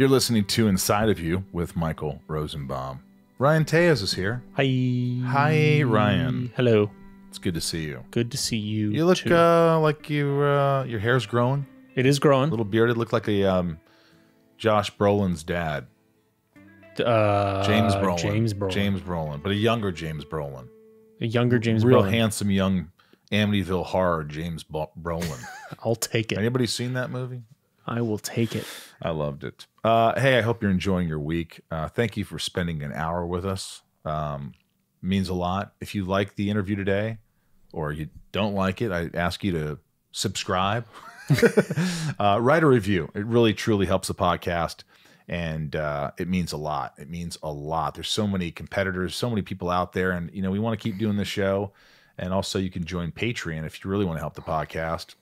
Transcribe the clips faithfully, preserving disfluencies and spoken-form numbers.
You're listening to Inside of You with Michael Rosenbaum. Ryan Taez is here. Hi. Hi, Ryan. Hello. It's good to see you. Good to see you. You look uh, like you, uh, your hair's growing. It is growing. A little bearded. Look like a um, Josh Brolin's dad. Uh, James Brolin. James Brolin. James Brolin. But a younger James Brolin. A younger James Real Brolin. Real handsome young Amityville Horror James Brolin. I'll take it. Anybody seen that movie? I will take it. I loved it. Uh, hey, I hope you're enjoying your week. Uh, thank you for spending an hour with us. Um, means a lot. If you like the interview today or you don't like it, I ask you to subscribe. uh, write a review. It really, truly helps the podcast. And uh, it means a lot. It means a lot. There's so many competitors, so many people out there. And, you know, we want to keep doing this show. And also you can join Patreon if you really want to help the podcast.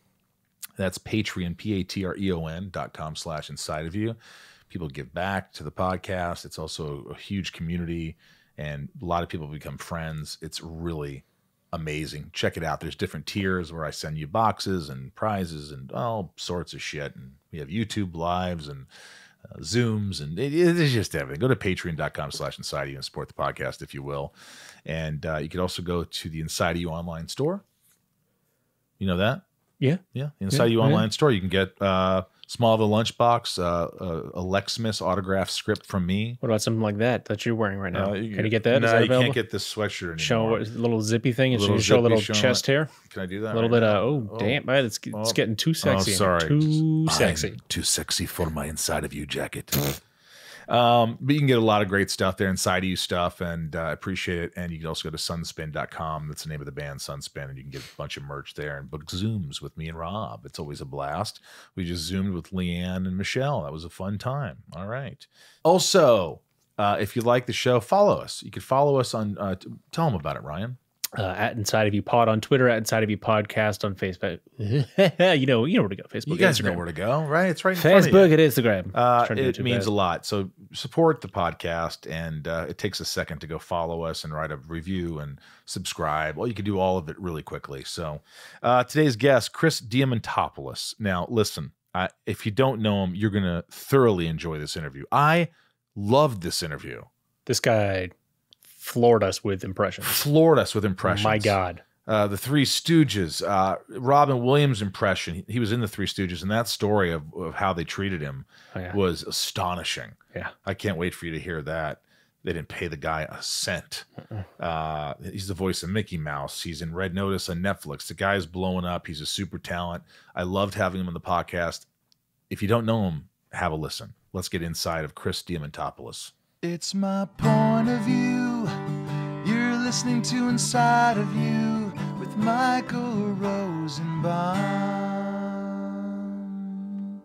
That's Patreon, P-A-T-R-E-O-N dot com slash Inside of You. People give back to the podcast. It's also a huge community, and a lot of people become friends. It's really amazing. Check it out. There's different tiers where I send you boxes and prizes and all sorts of shit. And we have YouTube lives and uh, Zooms, and it, it is just everything. Go to patreon.com slash Inside of You and support the podcast, if you will. And uh, you could also go to the Inside of You online store. You know that? Yeah. Yeah. Inside yeah, you online yeah. store, you can get uh Smallville Lunchbox, uh, uh a Lexmas autograph script from me. What about something like that that you're wearing right now? Uh, you, can you get that? No, nah, you available? Can't get this sweatshirt anymore. Show a little zippy thing and little show a little chest hair. Can I do that? A little right bit now? Of, oh, oh, damn, man, it's, it's getting too sexy. Oh, sorry. Too I'm sexy. Too sexy for my Inside of You jacket. um, but you can get a lot of great stuff there, Inside of You stuff, and I uh, appreciate it. And you can also go to sunspin dot com. That's the name of the band, Sunspin, and you can get a bunch of merch there and book Zooms with me and Rob. It's always a blast. We just Zoomed with Leanne and Michelle. That was a fun time. All right. Also, uh, if you like the show, follow us. You can follow us on, uh, tell them about it, Ryan. Uh, at Inside of You Pod on Twitter, at Inside of You Podcast on Facebook. you know, you know where to go. Facebook. You guys Instagram. Know where to go, right? It's right in Facebook front of you. And Instagram. Uh, it means bad. A lot. So support the podcast, and uh, it takes a second to go follow us and write a review and subscribe. Well, you can do all of it really quickly. So uh, today's guest, Chris Diamantopoulos. Now, listen, I, if you don't know him, you're going to thoroughly enjoy this interview. I loved this interview. This guy floored us with impressions. Floored us with impressions. My God. Uh, the Three Stooges, uh, Robin Williams' impression. He, he was in The Three Stooges, and that story of, of how they treated him oh, yeah. was astonishing. Yeah. I can't wait for you to hear that. They didn't pay the guy a cent. Uh-uh. Uh, he's the voice of Mickey Mouse. He's in Red Notice on Netflix. The guy's blowing up. He's a super talent. I loved having him on the podcast. If you don't know him, have a listen. Let's get inside of Chris Diamantopoulos. It's my point of view. You're listening to Inside of You with Michael Rosenbaum.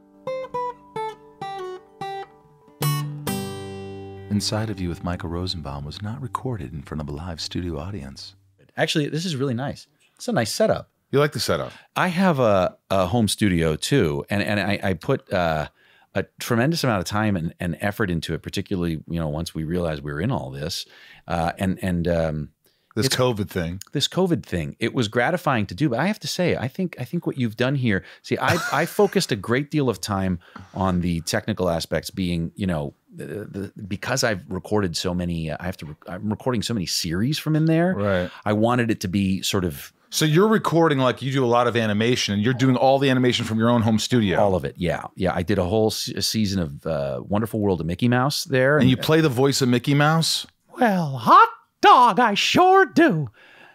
Inside of You with Michael Rosenbaum was not recorded in front of a live studio audience. Actually, this is really nice. It's a nice setup. You like the setup? I have a, a home studio too, and, and I, I put... Uh, a tremendous amount of time and, and effort into it, particularly, you know, once we realized we were in all this, uh, and, and, um, this COVID thing, this COVID thing, it was gratifying to do, but I have to say, I think, I think what you've done here, see, I, I focused a great deal of time on the technical aspects being, you know, the, the, because I've recorded so many, uh, I have to, re I'm recording so many series from in there. Right. I wanted it to be sort of, so you're recording, like you do a lot of animation, and you're doing all the animation from your own home studio. All of it, yeah, yeah. I did a whole se season of uh, Wonderful World of Mickey Mouse there, and, and you play the voice of Mickey Mouse. Well, hot dog, I sure do.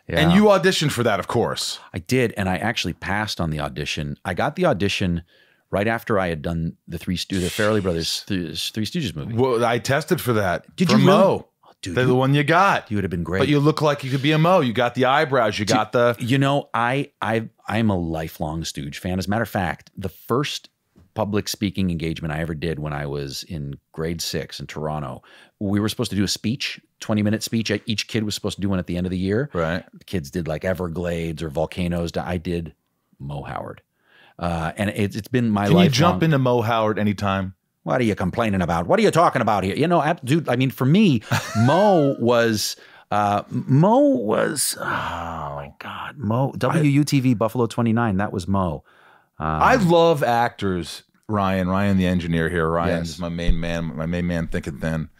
Yeah. And you auditioned for that, of course. I did, and I actually passed on the audition. I got the audition right after I had done the Three Stoo the Farrelly Brothers th Three Stooges movie. Well, I tested for that. Did for you Moe. Really? Dude, they're the one you got. You would have been great. But you look like you could be a Moe. You got the eyebrows. You Dude, got the... You know, I, I, I'm a lifelong Stooge fan. As a matter of fact, the first public speaking engagement I ever did when I was in grade six in Toronto, we were supposed to do a speech, twenty-minute speech. Each kid was supposed to do one at the end of the year. Right. The kids did like Everglades or volcanoes. I did Moe Howard. Uh, and it, it's been my life. Can lifelong... you jump into Moe Howard anytime? What are you complaining about? What are you talking about here? You know, dude, I mean, for me, Moe was, uh, Moe was, oh my God, Moe, W U T V Buffalo twenty-nine, that was Moe. Um, I love actors Ryan, Ryan the engineer here. Ryan's yes. my main man, my main man thinking thin.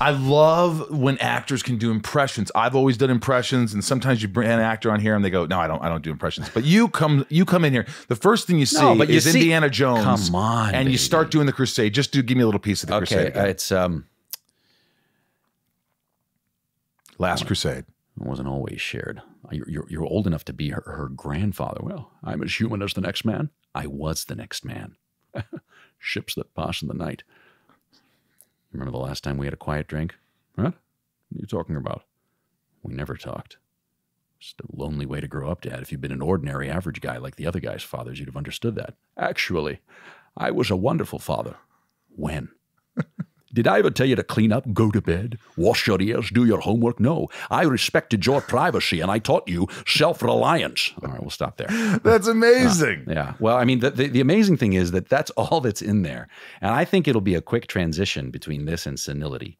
I love when actors can do impressions. I've always done impressions, and sometimes you bring an actor on here and they go, "No, I don't. I don't do impressions." But you come, you come in here. The first thing you see no, but you is see, Indiana Jones. Come on, and baby. you start doing the Crusade. Just do give me a little piece of the okay, Crusade. Okay, uh, it's um, Last Crusade. It wasn't always shared. You're, you're, you're old enough to be her, her grandfather. Well, I'm as human as the next man. I was the next man. Ships that pass in the night. Remember the last time we had a quiet drink? What? What are you talking about? We never talked. Just a lonely way to grow up, Dad. If you'd been an ordinary average guy like the other guy's fathers, you'd have understood that. Actually, I was a wonderful father. When? Did I ever tell you to clean up, go to bed, wash your ears, do your homework? No. I respected your privacy, and I taught you self-reliance. All right, we'll stop there. That's amazing. Uh, yeah. Well, I mean, the, the, the amazing thing is that that's all that's in there. And I think it'll be a quick transition between this and senility.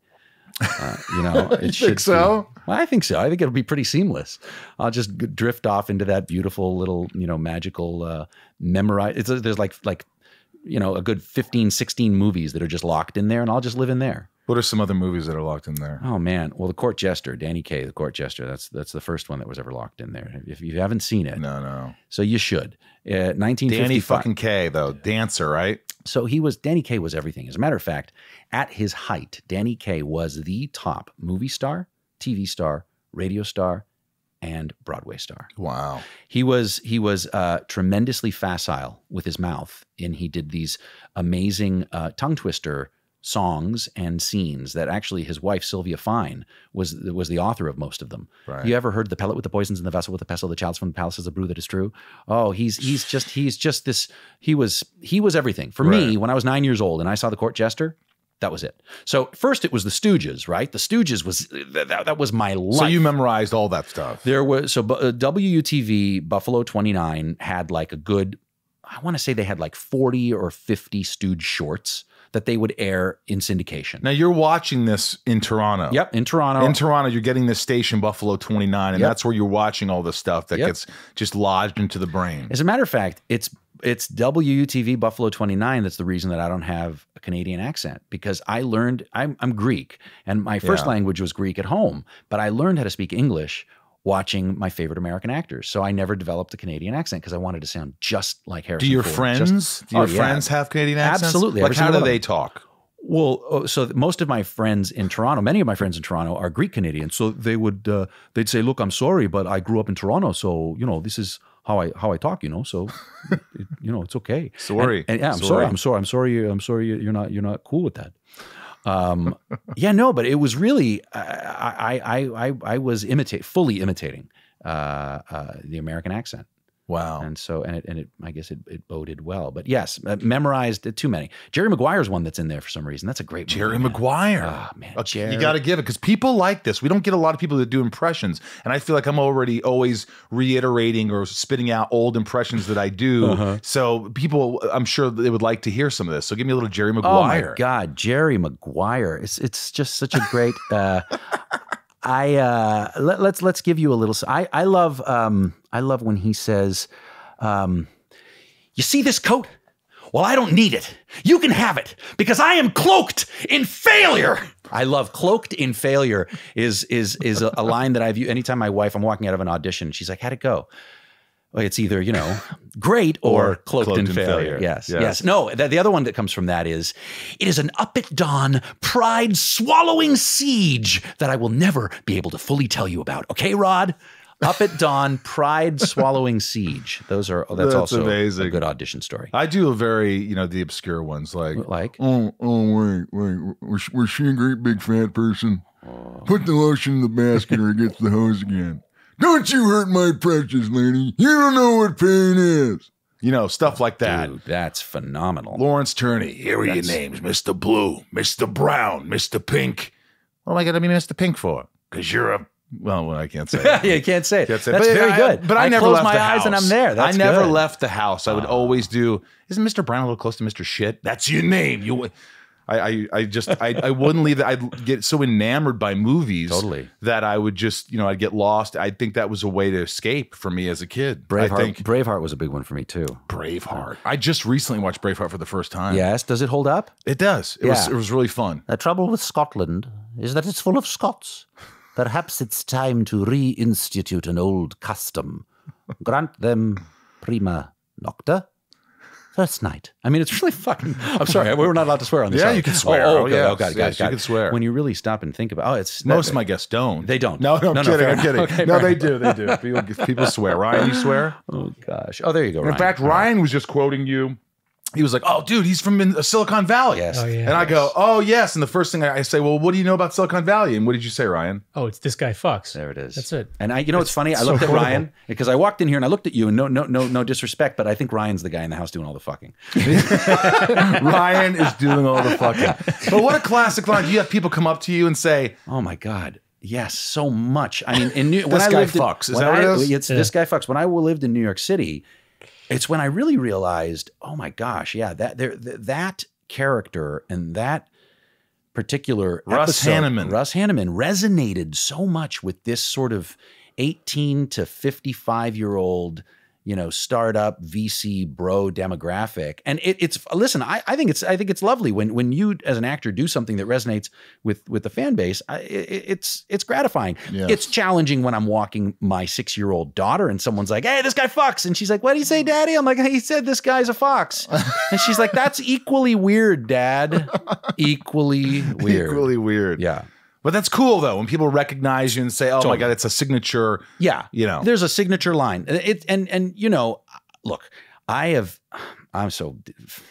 Uh, you know, it you should think so? Be, well, I think so. I think it'll be pretty seamless. I'll just drift off into that beautiful little, you know, magical uh, memorize. It's, there's like like. you know, a good fifteen, sixteen movies that are just locked in there, and I'll just live in there. What are some other movies that are locked in there? Oh man, well, The Court Jester, Danny Kaye, The Court Jester. That's that's the first one that was ever locked in there. If you haven't seen it, no, no. So you should. Uh, nineteen fifty-five. Danny fucking Kaye though, dancer, right? So he was. Danny Kaye was everything. As a matter of fact, at his height, Danny Kaye was the top movie star, T V star, radio star, and Broadway star. Wow. He was he was uh, tremendously facile with his mouth, and he did these amazing uh, tongue twister songs and scenes that actually his wife Sylvia Fine was was the author of most of them. Right. You ever heard The Pellet with the Poisons and the Vessel with the Pestle, the Child's from the Palace is a Brew that is True? Oh, he's he's just he's just this he was he was everything. For right. me, when I was nine years old and I saw The Court Jester, that was it. So first it was the Stooges, right? The Stooges was, that, that was my life. So you memorized all that stuff. There was, so uh, W U T V Buffalo twenty-nine had like a good, I want to say they had like forty or fifty Stooge shorts that they would air in syndication. Now you're watching this in Toronto. Yep, in Toronto. In Toronto, you're getting this station, Buffalo twenty-nine, and yep. that's where you're watching all this stuff that yep. gets just lodged into the brain. As a matter of fact, it's It's W U T V Buffalo twenty-nine that's the reason that I don't have a Canadian accent, because I learned, I'm, I'm Greek, and my first yeah. language was Greek at home, but I learned how to speak English watching my favorite American actors. So I never developed a Canadian accent because I wanted to sound just like Harrison Do your Ford. friends, just, do your oh, friends yeah. have Canadian accents? Absolutely. Like how do they talk? Well, so most of my friends in Toronto, many of my friends in Toronto are Greek Canadian. So they would, uh, they'd say, look, I'm sorry, but I grew up in Toronto. So, you know, this is how I, how I talk, you know, so, it, you know, it's okay. Sorry. And, and, yeah, I'm sorry. sorry. I'm sorry. I'm sorry. I'm sorry. You're not, you're not cool with that. Um, yeah, no, but it was really, I, I, I, I was imitate fully imitating, uh, uh, the American accent. Wow. And so, and it, and it, I guess it, it boded well, but yes, memorized too many. Jerry Maguire's one that's in there for some reason. That's a great movie, Jerry man. Maguire. Oh, man, okay, Jerry. You got to give it, because people like this. We don't get a lot of people that do impressions. And I feel like I'm already always reiterating or spitting out old impressions that I do. Uh-huh. So people, I'm sure they would like to hear some of this. So give me a little Jerry Maguire. Oh my God, Jerry Maguire. It's, it's just such a great, uh, I uh, let, let's let's give you a little. I I love um, I love when he says, um, "You see this coat? Well, I don't need it. You can have it because I am cloaked in failure." I love "cloaked in failure" is is is a, a line that I've used. Anytime my wife, I'm walking out of an audition, she's like, "How'd it go?" Well, it's either, you know, great or, or cloaked, cloaked in, in failure. failure. Yes, yes. yes. No, the, the other one that comes from that is, it is an up at dawn, pride swallowing siege that I will never be able to fully tell you about. Okay, Rod? Up at dawn, pride swallowing siege. Those are, that's, that's also amazing. A good audition story. I do a very, you know, the obscure ones like, like? oh, oh, wait, wait, was, was she a great big fat person? Oh. Put the lotion in the basket or it gets the hose again. Don't you hurt my precious lady. You don't know what pain is. You know, stuff like that. Dude, that's phenomenal. Lawrence Turney. Here are that's... your names, Mister Blue, Mister Brown, Mister Pink. What am I going to be Mister Pink for? Because you're a... Well, well, I can't say that. Yeah, you can't say it. Can't say that's it. But very I, good. But I, I never left my the house. eyes and I'm there. That's I never good. left the house. I would uh, always do... Isn't Mister Brown a little close to Mister Shit? That's your name. You... I, I, I just, I, I wouldn't leave that. I'd get so enamored by movies totally. that I would just, you know, I'd get lost. I think that was a way to escape for me as a kid. Braveheart, I think. Braveheart was a big one for me too. Braveheart. Yeah. I just recently watched Braveheart for the first time. Yes. Does it hold up? It does. It, yeah. was, it was really fun. The trouble with Scotland is that it's full of Scots. Perhaps it's time to reinstitute an old custom. Grant them prima nocta. First night. I mean, it's really fucking... I'm sorry, we were not allowed to swear on this. Yeah, side. You can swear. Oh, oh, okay. yes, oh God, yes, God, yes, God. You can swear. When you really stop and think about... Oh, it's... Most of my guests don't. They don't. No, no, I'm no, kidding, no, I'm kidding. Okay, no, right. they do, they do. People, people swear. Ryan, you swear? Oh, gosh. Oh, there you go, Ryan. In fact, Ryan was just quoting you. He was like, oh, dude, he's from Silicon Valley. Yes. Oh, yeah, and yes. I go, oh, yes. And the first thing I say, well, what do you know about Silicon Valley? And what did you say, Ryan? Oh, it's this guy fucks. There it is. That's it. And I, you know, it's, it's funny. I so looked at horrible. Ryan because I walked in here and I looked at you and no, no, no, no disrespect, but I think Ryan's the guy in the house doing all the fucking. Ryan is doing all the fucking. But what a classic line. You have people come up to you and say, oh, my God. Yes, so much. I mean, in New York, this guy fucks. In, is that what I, it is? It's yeah. This guy fucks. When I lived in New York City, it's when I really realized, oh my gosh, yeah, that there, th that character and that particular Russ episode, Hanneman, Russ Hanneman resonated so much with this sort of eighteen to fifty-five year old, you know, startup V C bro demographic. And it, it's listen, I, I think it's I think it's lovely when when you as an actor do something that resonates with with the fan base. I, it, it's it's gratifying. Yes. It's challenging when I'm walking my six year old daughter and someone's like, "Hey, this guy fucks," and she's like, "What do you say, Daddy?" I'm like, "Hey, he said this guy's a fox," and she's like, "That's equally weird, Dad. Equally weird. Equally weird. Yeah." But that's cool though when people recognize you and say, "Oh totally. my God, it's a signature." Yeah, you know, there's a signature line. It and and you know, look, I have, I'm so,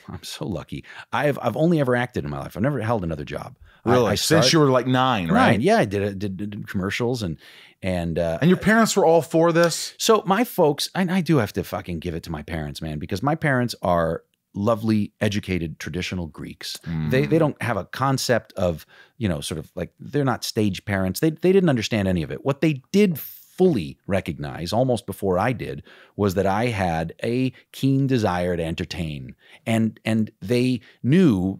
I'm so lucky. I've I've only ever acted in my life. I've never held another job. Really, I, I started, since you were like nine, right? Nine, yeah, I did, did did commercials and and uh, and your parents were all for this. So my folks, and I do have to fucking give it to my parents, man, because my parents are lovely, educated, traditional Greeks. Mm. They they don't have a concept of, you know, sort of like, they're not stage parents. They, they didn't understand any of it. What they did fully recognize, almost before I did, was that I had a keen desire to entertain. And, and they knew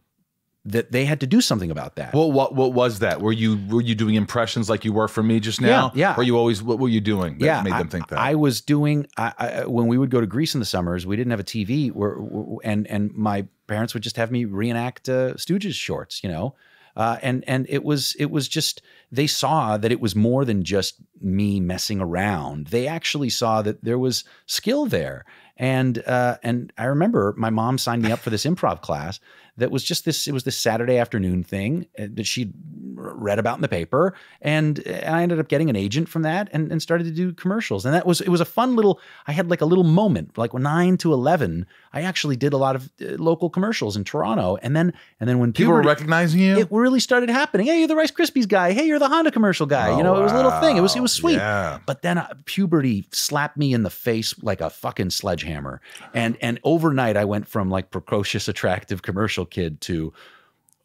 that they had to do something about that. Well, what what was that? Were you were you doing impressions like you were for me just now? Yeah. yeah. Or you always, what were you doing that yeah, made them I, think that? I was doing, I, I, when we would go to Greece in the summers, we didn't have a T V, we're, we're, and and my parents would just have me reenact uh, Stooges shorts, you know? Uh, and and it was it was just, they saw that it was more than just me messing around. They actually saw that there was skill there. And uh, and I remember my mom signed me up for this improv class that was just this, it was this Saturday afternoon thing that she'd read about in the paper. And I ended up getting an agent from that and, and started to do commercials. And that was, it was a fun little, I had like a little moment, like nine to eleven, I actually did a lot of local commercials in Toronto. And then, and then when people were recognizing you, it really started happening. Hey, you're the Rice Krispies guy. Hey, you're the Honda commercial guy. Oh, you know, wow. It was a little thing. It was, it was sweet. Yeah. But then uh, puberty slapped me in the face like a fucking sledgehammer. And, and overnight I went from like precocious, attractive commercial kid to,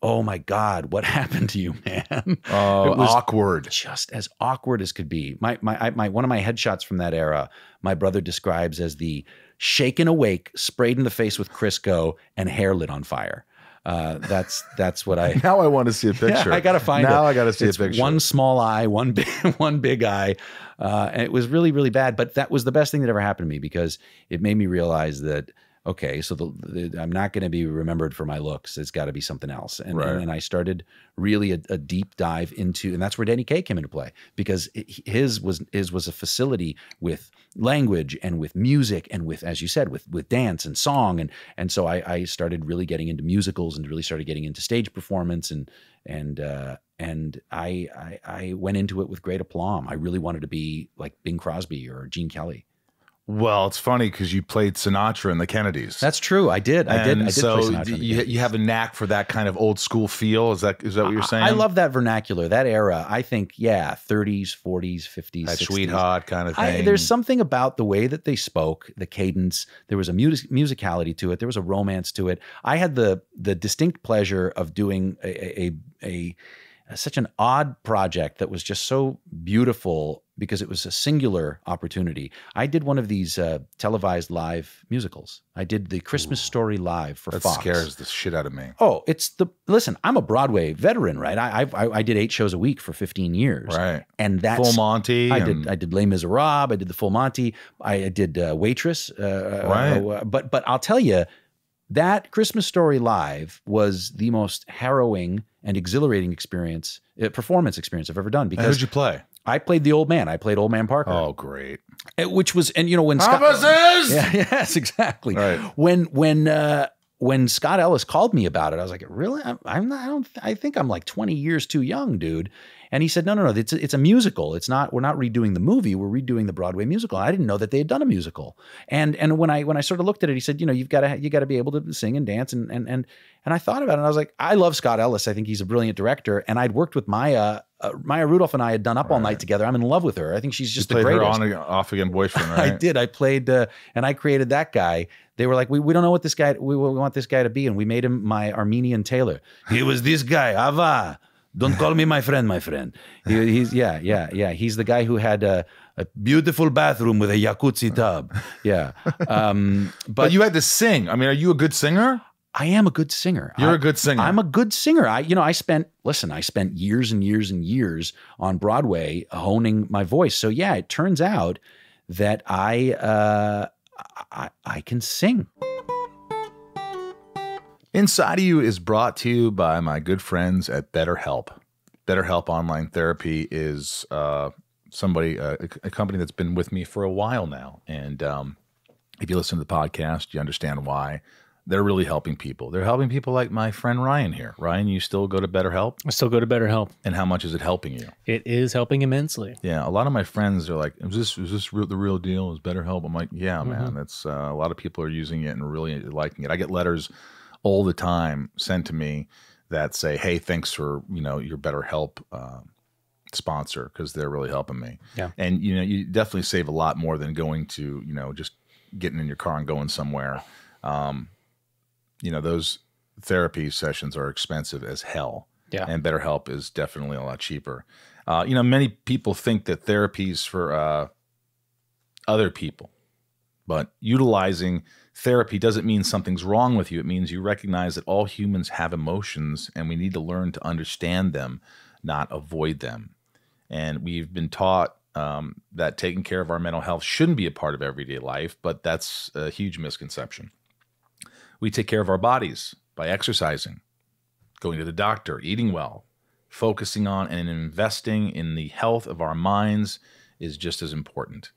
oh my God, what happened to you, man? Oh, it was awkward. Just as awkward as could be. My, my, my, one of my headshots from that era, my brother describes as the shaken awake, sprayed in the face with Crisco and hair lit on fire. Uh, that's, that's what I, now I want to see a picture. Yeah, I got to find now it. I got to see it's a picture. One small eye, one big, one big eye. Uh, and it was really, really bad, but that was the best thing that ever happened to me because it made me realize that, okay, so the, the, I'm not going to be remembered for my looks. It's got to be something else. And, right. and, and I started really a, a deep dive into, and that's where Danny Kaye came into play because it, his was his was a facility with language and with music and with, as you said, with with dance and song. And and so I, I started really getting into musicals and really started getting into stage performance and and uh, and I, I I went into it with great aplomb. I really wanted to be like Bing Crosby or Gene Kelly. Well, it's funny because you played Sinatra in the Kennedys. That's true. I did. I and did. I did so play Sinatra in the you, you have a knack for that kind of old school feel. Is that is that what you're saying? I, I love that vernacular, that era. I think, yeah, thirties, forties, fifties, that sixties. Sweetheart kind of thing. I, there's something about the way that they spoke, the cadence. There was a music musicality to it. There was a romance to it. I had the the distinct pleasure of doing a a, a, a such an odd project that was just so beautiful because it was a singular opportunity. I did one of these uh, televised live musicals. I did the Christmas Ooh, Story live for that Fox. That scares the shit out of me. Oh, it's the, listen, I'm a Broadway veteran, right? I I, I did eight shows a week for fifteen years. Right. And that's- Full Monty. I, and... did, I did Les Miserables, I did the Full Monty, I, I did uh, Waitress. Uh, right. Uh, but, but I'll tell you, that Christmas Story Live was the most harrowing and exhilarating experience, uh, performance experience I've ever done. Because who'd you play? I played the old man. I played Old Man Parker. Oh, great! Which was, and you know when Scott, yeah, yes, exactly. Right. When when uh, when Scott Ellis called me about it, I was like, really? I'm, I'm not. I don't. I think I'm like twenty years too young, dude. And he said, no, no, no. It's a, it's a musical. It's not. We're not redoing the movie. We're redoing the Broadway musical. I didn't know that they had done a musical. And and when I when I sort of looked at it, he said, you know, you've got to you got to be able to sing and dance. And and and and I thought about it. And I was like, I love Scott Ellis. I think he's a brilliant director. And I'd worked with Maya. Uh, Maya Rudolph and I had done Up All, all right. Night together. I'm in love with her. I think she's just you the greatest. You played her on, off again boyfriend, right? I did. I played, uh, and I created that guy. They were like, we, we don't know what this guy, we, we want this guy to be. And we made him my Armenian tailor. He was this guy, Ava. Don't call me my friend, my friend. He, he's, yeah, yeah, yeah. He's the guy who had a, a beautiful bathroom with a jacuzzi tub. Yeah. Um, but, but you had to sing. I mean, are you a good singer? I am a good singer. You're I, a good singer. I'm a good singer. I, you know, I spent, listen, I spent years and years and years on Broadway honing my voice. So yeah, it turns out that I, uh, I, I can sing. Inside of You is brought to you by my good friends at BetterHelp. BetterHelp Online Therapy is uh, somebody, uh, a company that's been with me for a while now. And um, if you listen to the podcast, you understand why. They're really helping people. They're helping people like my friend Ryan here. Ryan, you still go to BetterHelp? I still go to BetterHelp. And how much is it helping you? It is helping immensely. Yeah. A lot of my friends are like, is this, is this real, the real deal? Is BetterHelp? I'm like, yeah, man. Mm-hmm. That's uh, a lot of people are using it and really liking it. I get letters all the time sent to me that say, hey, thanks for, you know, your BetterHelp uh, sponsor because they're really helping me. Yeah. And, you know, you definitely save a lot more than going to, you know, just getting in your car and going somewhere. Um, you know, those therapy sessions are expensive as hell. Yeah. And BetterHelp is definitely a lot cheaper. Uh, you know, many people think that therapy's for uh, other people, but utilizing therapy doesn't mean something's wrong with you. It means you recognize that all humans have emotions and we need to learn to understand them, not avoid them. And we've been taught um, that taking care of our mental health shouldn't be a part of everyday life, but that's a huge misconception. We take care of our bodies by exercising, going to the doctor, eating well, focusing on and investing in the health of our minds is just as important.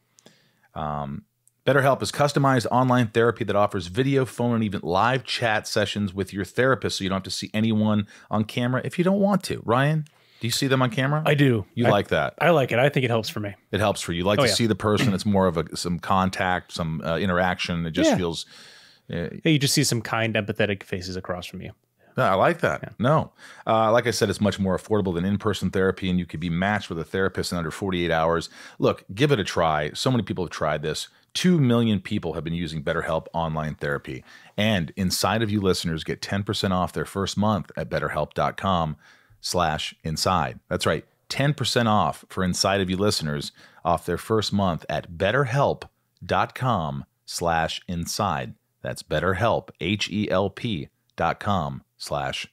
Um, BetterHelp is customized online therapy that offers video, phone, and even live chat sessions with your therapist so you don't have to see anyone on camera if you don't want to. Ryan, do you see them on camera? I do. You I, like that? I like it. I think it helps for me. It helps for you. You like oh, to yeah. see the person. It's more of a, some contact, some uh, interaction. It just yeah. feels... Yeah, you just see some kind, empathetic faces across from you. No, I like that. Yeah. No. Uh, like I said, it's much more affordable than in-person therapy, and you could be matched with a therapist in under forty-eight hours. Look, give it a try. So many people have tried this. Two million people have been using BetterHelp Online Therapy. And Inside of You listeners get ten percent off their first month at BetterHelp.com slash inside. That's right. ten percent off for Inside of You listeners off their first month at BetterHelp.com slash inside. That's BetterHelp, H E L P dot com slash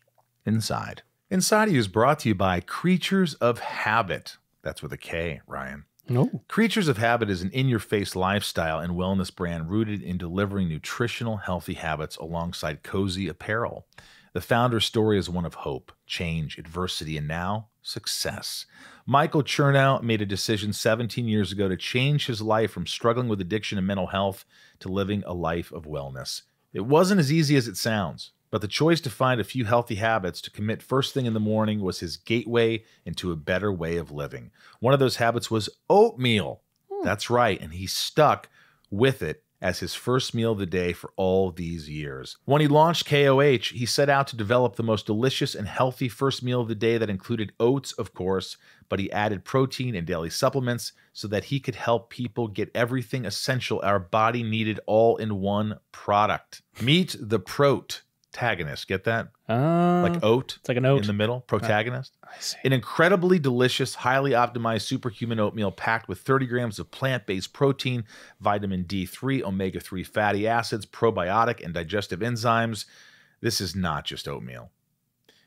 inside. Inside of You is brought to you by Creatures of Habit. That's with a K, Ryan. No. Creatures of Habit is an in-your-face lifestyle and wellness brand rooted in delivering nutritional, healthy habits alongside cozy apparel. The founder's story is one of hope, change, adversity, and now success. Michael Chernow made a decision seventeen years ago to change his life from struggling with addiction and mental health to living a life of wellness. It wasn't as easy as it sounds, but the choice to find a few healthy habits to commit first thing in the morning was his gateway into a better way of living. One of those habits was oatmeal. Mm. That's right, and he stuck with it as his first meal of the day for all these years. When he launched K O H, he set out to develop the most delicious and healthy first meal of the day that included oats, of course, but he added protein and daily supplements so that he could help people get everything essential our body needed all in one product. Meet the Prote. protagonist. Get that? Uh, like oat. It's like an oat. In the middle. Protagonist. Uh, I see. An incredibly delicious, highly optimized superhuman oatmeal packed with thirty grams of plant-based protein, vitamin D three, omega three fatty acids, probiotic and digestive enzymes. This is not just oatmeal.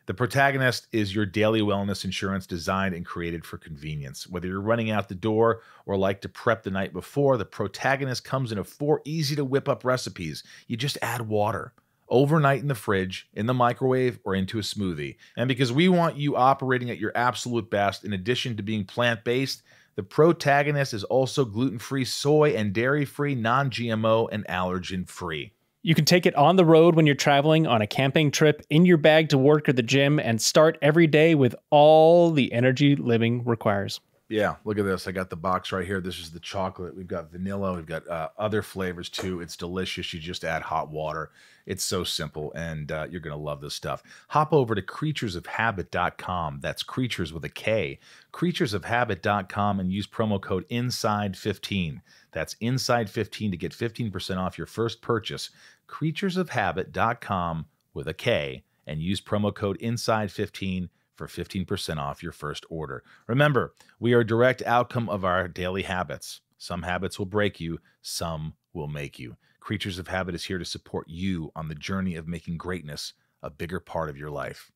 The protagonist is your daily wellness insurance designed and created for convenience. Whether you're running out the door or like to prep the night before, the protagonist comes in a four easy-to-whip-up recipes. You just add water, overnight in the fridge, in the microwave, or into a smoothie. And because we want you operating at your absolute best, in addition to being plant-based, the protagonist is also gluten-free, soy and dairy-free, non-G M O, and allergen-free. You can take it on the road when you're traveling, on a camping trip, in your bag to work or the gym, and start every day with all the energy living requires. Yeah, look at this. I got the box right here. This is the chocolate. We've got vanilla. We've got uh, other flavors too. It's delicious. You just add hot water. It's so simple, and uh, you're going to love this stuff. Hop over to creatures of habit dot com. That's creatures with a K. creatures of habit dot com and use promo code inside fifteen. That's inside fifteen to get fifteen percent off your first purchase. creatures of habit dot com with a K, and use promo code inside fifteen for fifteen percent off your first order. Remember, we are a direct outcome of our daily habits. Some habits will break you, some will make you. Creatures of Habit is here to support you on the journey of making greatness a bigger part of your life.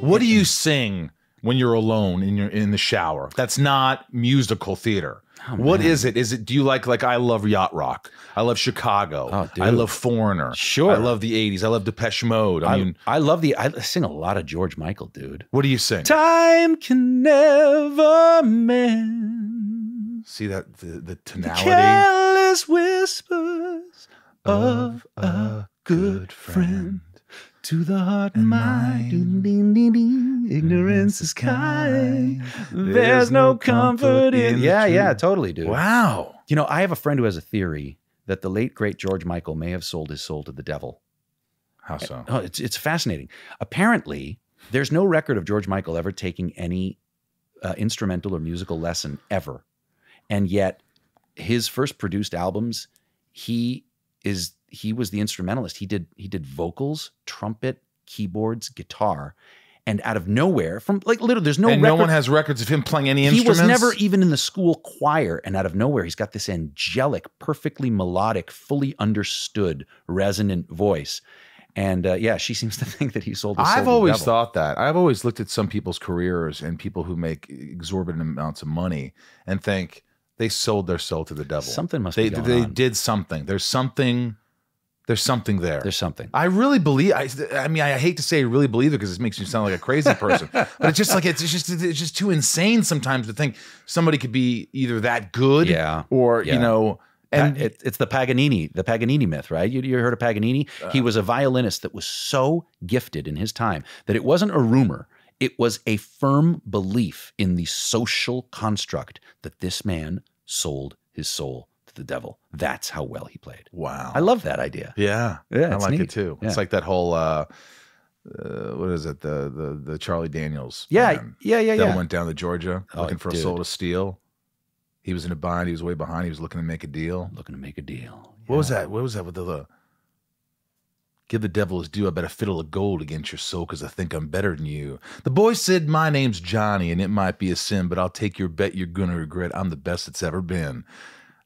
What do you sing when you're alone in your in the shower? That's not musical theater. Oh, what man. is it? Is it, do you like, like, I love yacht rock. I love Chicago. Oh, dude. I love Foreigner. Sure. I love the eighties. I love Depeche Mode. I, I mean, I love the, I sing a lot of George Michael, dude. What do you sing? Time can never mend. See that, the, the tonality? The careless whispers of, of a good friend. friend. To the heart and mind, mind. Dee, dee, dee, dee. Ignorance is kind. There's, There's no comfort in it. Yeah, yeah, totally, dude. Wow. You know, I have a friend who has a theory that the late, great George Michael may have sold his soul to the devil. How so? Oh, it's, it's fascinating. Apparently, there's no record of George Michael ever taking any uh, instrumental or musical lesson ever. And yet, his first produced albums, he is... he was the instrumentalist. He did, he did vocals, trumpet, keyboards, guitar, and out of nowhere from like literally there's no and record. No one has records of him playing any instruments. He was never even in the school choir, and out of nowhere, he's got this angelic, perfectly melodic, fully understood, resonant voice. And uh, yeah, she seems to think that he sold his soul to the devil. I've always thought that. I've always looked at some people's careers and people who make exorbitant amounts of money and think they sold their soul to the devil. Something must be going on. They did something. There's something... There's something there. There's something. I really believe. I, I mean, I hate to say I really believe it because it makes me sound like a crazy person. But it's just like it's just it's just too insane sometimes to think somebody could be either that good, yeah, or yeah. you know. And that, it, it's the Paganini, the Paganini myth, right? You, you heard of Paganini? Uh, he was a violinist that was so gifted in his time that it wasn't a rumor. It was a firm belief in the social construct that this man sold his soul to the devil. That's how well he played. Wow. I love that idea. Yeah. Yeah. I like neat. it too. Yeah. It's like that whole, uh, uh, what is it? The, the, the Charlie Daniels. Yeah. Man. Yeah. Yeah. That yeah. went down to Georgia oh, looking for dude. a soul to steal. He was in a bind. He was way behind. He was looking to make a deal. Looking to make a deal. Yeah. What was that? What was that with the, the give the devil his due. I bet a fiddle of gold against your soul because I think I'm better than you. The boy said, my name's Johnny and it might be a sin, but I'll take your bet. You're going to regret. I'm the best that's ever been.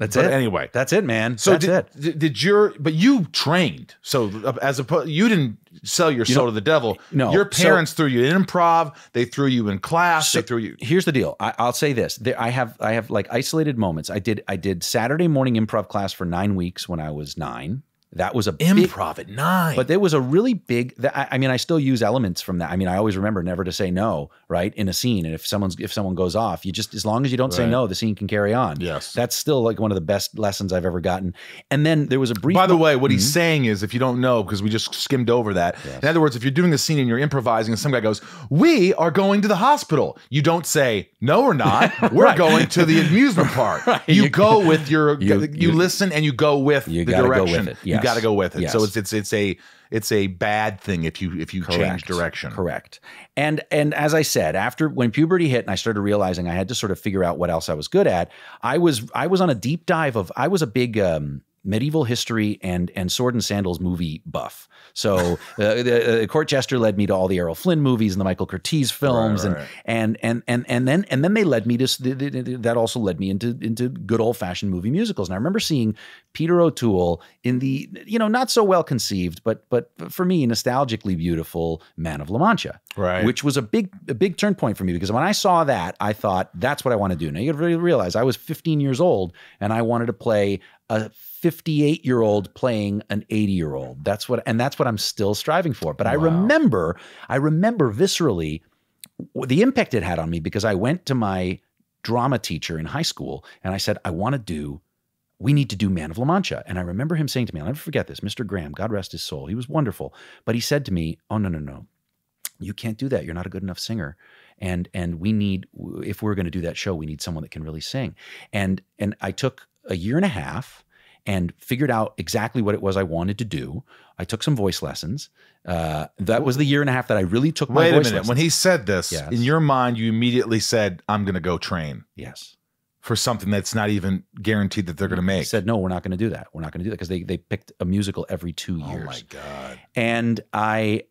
That's but it. Anyway, that's it, man. So that's did, it. Did, did your? But you trained. So as opposed, you didn't sell your you soul know, to the devil. No, your parents so, threw you in improv. They threw you in class. So they threw you. Here's the deal. I, I'll say this. There, I have I have like isolated moments. I did I did Saturday morning improv class for nine weeks when I was nine. That was a improv big, at nine. But there was a really big. I, I mean, I still use elements from that. I mean, I always remember never to say no, right, in a scene. And if someone's if someone goes off, you just as long as you don't right. say no, the scene can carry on. Yes, that's still like one of the best lessons I've ever gotten. And then there was a brief. By the way, what mm-hmm. he's saying is, if you don't know, because we just skimmed over that. Yes. In other words, if you're doing a scene and you're improvising, and some guy goes, "We are going to the hospital," you don't say no or not. We're right. going to the amusement park. Right. You, you go with your. You, you, you listen and you go with you the direction. Go with it. Yeah. Got to go with it. Yes. So it's it's it's a it's a bad thing if you if you Correct. change direction. Correct. And and as I said, after when puberty hit and I started realizing I had to sort of figure out what else I was good at, I was I was on a deep dive of I was a big um medieval history and and sword and sandals movie buff. So uh, the uh, Court Jester led me to all the Errol Flynn movies and the Michael Curtiz films, right, right, and, right. and and and and then and then they led me to the, the, the, that also led me into into good old fashioned movie musicals. And I remember seeing Peter O'Toole in the you know not so well conceived, but but for me nostalgically beautiful Man of La Mancha, right, which was a big a big turn point for me, because when I saw that, I thought that's what I want to do. Now you got to realize I was fifteen years old and I wanted to play a fifty-eight year old playing an eighty year old. That's what, and that's what I'm still striving for. But wow. I remember, I remember viscerally the impact it had on me, because I went to my drama teacher in high school and I said, I want to do, we need to do Man of La Mancha. And I remember him saying to me, I'll never forget this, Mister Graham, God rest his soul. He was wonderful. But he said to me, oh no, no, no, you can't do that. You're not a good enough singer. And, and we need, if we're going to do that show, we need someone that can really sing. And, and I took a year and a half and figured out exactly what it was I wanted to do. I took some voice lessons. Uh, that was the year and a half that I really took my voice lessons. Wait a minute. Lessons. When he said this, yes. in your mind, you immediately said, I'm going to go train. Yes. For something that's not even guaranteed that they're going to make. He said, no, we're not going to do that. We're not going to do that. Because they, they picked a musical every two years. Oh, my God. And I...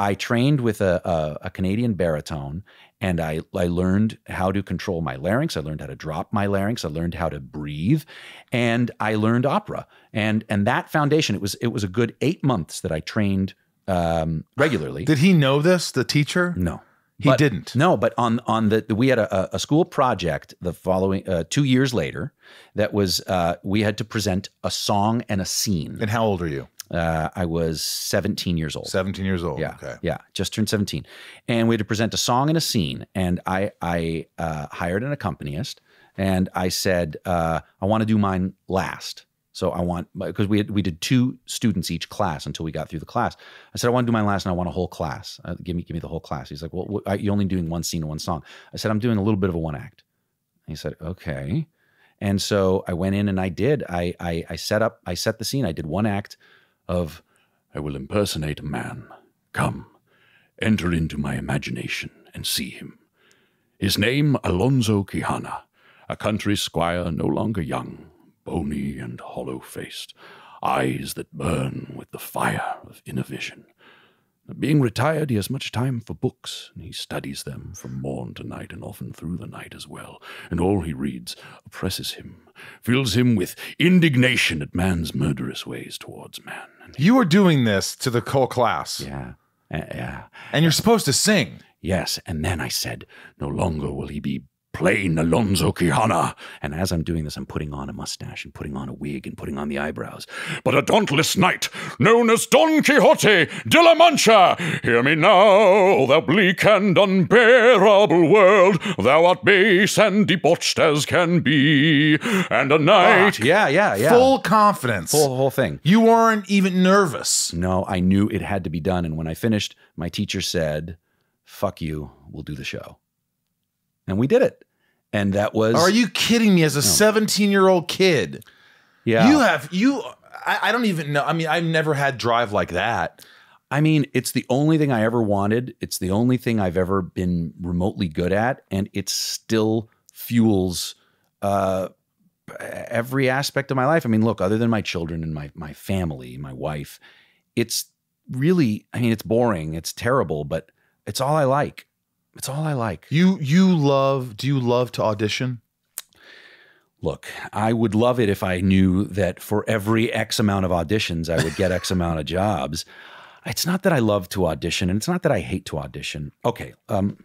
I trained with a, a, a Canadian baritone, and I, I learned how to control my larynx. I learned how to drop my larynx. I learned how to breathe, and I learned opera. And, and that foundation, it was, it was a good eight months that I trained um, regularly. Did he know this, the teacher? No. He but, didn't. No, but on on the we had a, a school project the following uh, two years later that was uh, we had to present a song and a scene. And how old are you? Uh, I was seventeen years old. Seventeen years old. Yeah, okay. Yeah, just turned seventeen, and we had to present a song and a scene. And I I uh, hired an accompanist, and I said uh, I want to do mine last. So I want, because we had, we did two students each class until we got through the class. I said, I want to do my last and I want a whole class. Uh, give me, give me the whole class. He's like, well, I, you're only doing one scene and one song. I said, I'm doing a little bit of a one act. And he said, okay. And so I went in and I did, I, I, I set up, I set the scene. I did one act of, I will impersonate a man. Come, enter into my imagination and see him. His name, Alonzo Quijana, a country squire no longer young, bony and hollow-faced, eyes that burn with the fire of inner vision. Being retired, he has much time for books, and he studies them from morn to night and often through the night as well, and all he reads oppresses him, fills him with indignation at man's murderous ways towards man. You were doing this to the whole class. Yeah. Uh, yeah. And you're supposed to sing. Yes, and then I said, no longer will he be plain Alonzo Quijana. And as I'm doing this, I'm putting on a mustache and putting on a wig and putting on the eyebrows. But a dauntless knight, known as Don Quixote de la Mancha, hear me now, thou bleak and unbearable world, thou art base and debauched as can be. And a knight. Ah, yeah, yeah, yeah. Full confidence. Full whole thing. You weren't even nervous. No, I knew it had to be done. And when I finished, my teacher said, fuck you, we'll do the show. And we did it. And that was... Are you kidding me? As a seventeen-year-old no. kid, yeah, you have... you. I, I don't even know. I mean, I've never had drive like that. I mean, it's the only thing I ever wanted. It's the only thing I've ever been remotely good at. And it still fuels uh, every aspect of my life. I mean, look, other than my children and my, my family, my wife, it's really... I mean, it's boring. It's terrible. But it's all I like. It's all I like. You you love, do you love to audition? Look, I would love it if I knew that for every X amount of auditions, I would get X amount of jobs. It's not that I love to audition, and it's not that I hate to audition. Okay, um,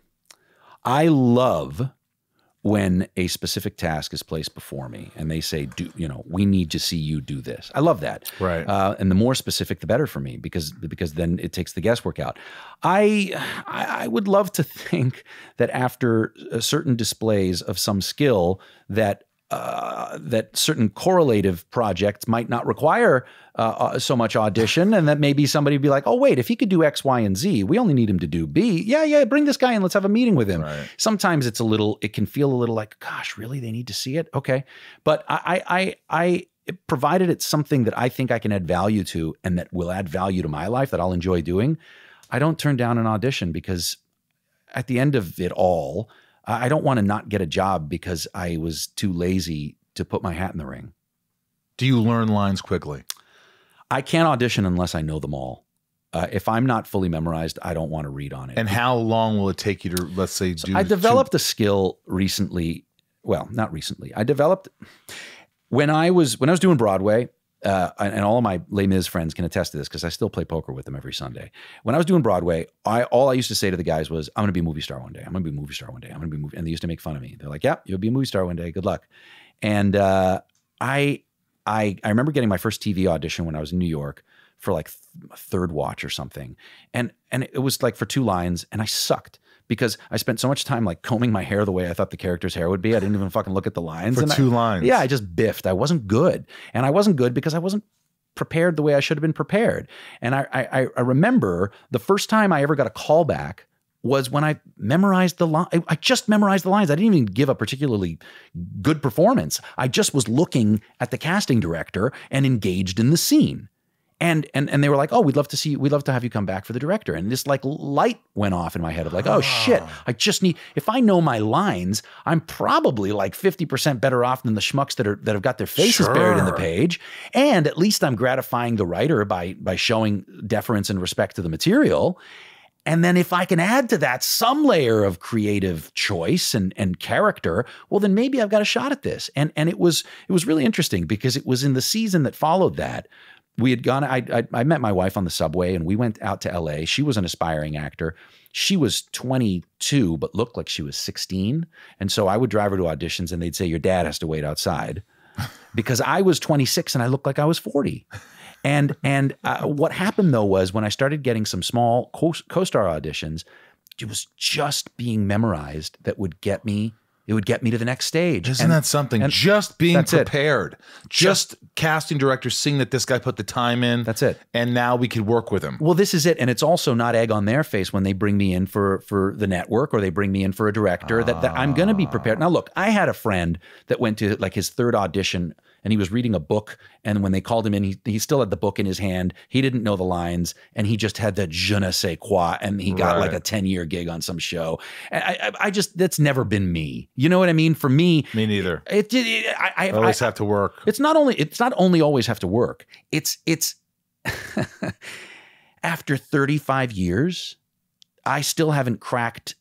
I love when a specific task is placed before me and they say, do, you know, we need to see you do this. I love that. Right. Uh, and the more specific, the better for me, because, because then it takes the guesswork out. I, I would love to think that after certain displays of some skill that, uh, that certain correlative projects might not require uh, so much audition, and that maybe somebody would be like, oh, wait, if he could do X, Y, and Z, we only need him to do B. Yeah, yeah, bring this guy in. Let's have a meeting with him. Right. Sometimes it's a little, it can feel a little like, gosh, really? They need to see it? Okay. But I, I, I, I provided it's something that I think I can add value to and that will add value to my life that I'll enjoy doing, I don't turn down an audition, because at the end of it all, I don't want to not get a job because I was too lazy to put my hat in the ring. Do you learn lines quickly? I can't audition unless I know them all. Uh, if I'm not fully memorized, I don't want to read on it. And how long will it take you to, let's say, do? So I developed a skill recently. Well, not recently. I developed when I was when I was doing Broadway, uh, and all of my Les Mis friends can attest to this because I still play poker with them every Sunday. When I was doing Broadway, I all I used to say to the guys was, "I'm going to be a movie star one day. I'm going to be a movie star one day. I'm going to be," movie. and they used to make fun of me. They're like, "Yeah, you'll be a movie star one day. Good luck." And uh, I, I, I remember getting my first T V audition when I was in New York for like th third watch or something. And, and it was like for two lines and I sucked because I spent so much time like combing my hair the way I thought the character's hair would be. I didn't even fucking look at the lines. For and two I, lines. Yeah, I just biffed. I wasn't good. And I wasn't good because I wasn't prepared the way I should have been prepared. And I, I, I remember the first time I ever got a call back was when I memorized the line. I just memorized the lines. I didn't even give a particularly good performance. I just was looking at the casting director and engaged in the scene. And, and, and they were like, "Oh, we'd love to see you. We'd love to have you come back for the director." And this like light went off in my head of like, oh, oh shit, I just need, if I know my lines, I'm probably like fifty percent better off than the schmucks that are, that have got their faces sure. buried in the page. And at least I'm gratifying the writer by, by showing deference and respect to the material. And then if I can add to that some layer of creative choice and, and character, well, then maybe I've got a shot at this. And, and it was, it was really interesting because it was in the season that followed that. We had gone, I, I, I met my wife on the subway and we went out to L A. She was an aspiring actor. She was twenty-two, but looked like she was sixteen. And so I would drive her to auditions and they'd say, "Your dad has to wait outside," because I was twenty-six and I looked like I was forty. And, and uh, what happened though was when I started getting some small co-star auditions, it was just being memorized that would get me It would get me to the next stage. Isn't and, that something? Just being prepared. Just, just casting directors seeing that this guy put the time in. That's it. And now we could work with him. Well, this is it. And it's also not egg on their face when they bring me in for, for the network or they bring me in for a director ah. that, that I'm going to be prepared. Now, look, I had a friend that went to like his third audition and he was reading a book. And when they called him in, he, he still had the book in his hand. He didn't know the lines. And he just had the je ne sais quoi. And he got right. like a ten year gig on some show. And I, I, I just, that's never been me. You know what I mean? For me, me neither. It, it, it I, I always I, have to work. It's not only, it's not only always have to work. It's, it's after thirty-five years, I still haven't cracked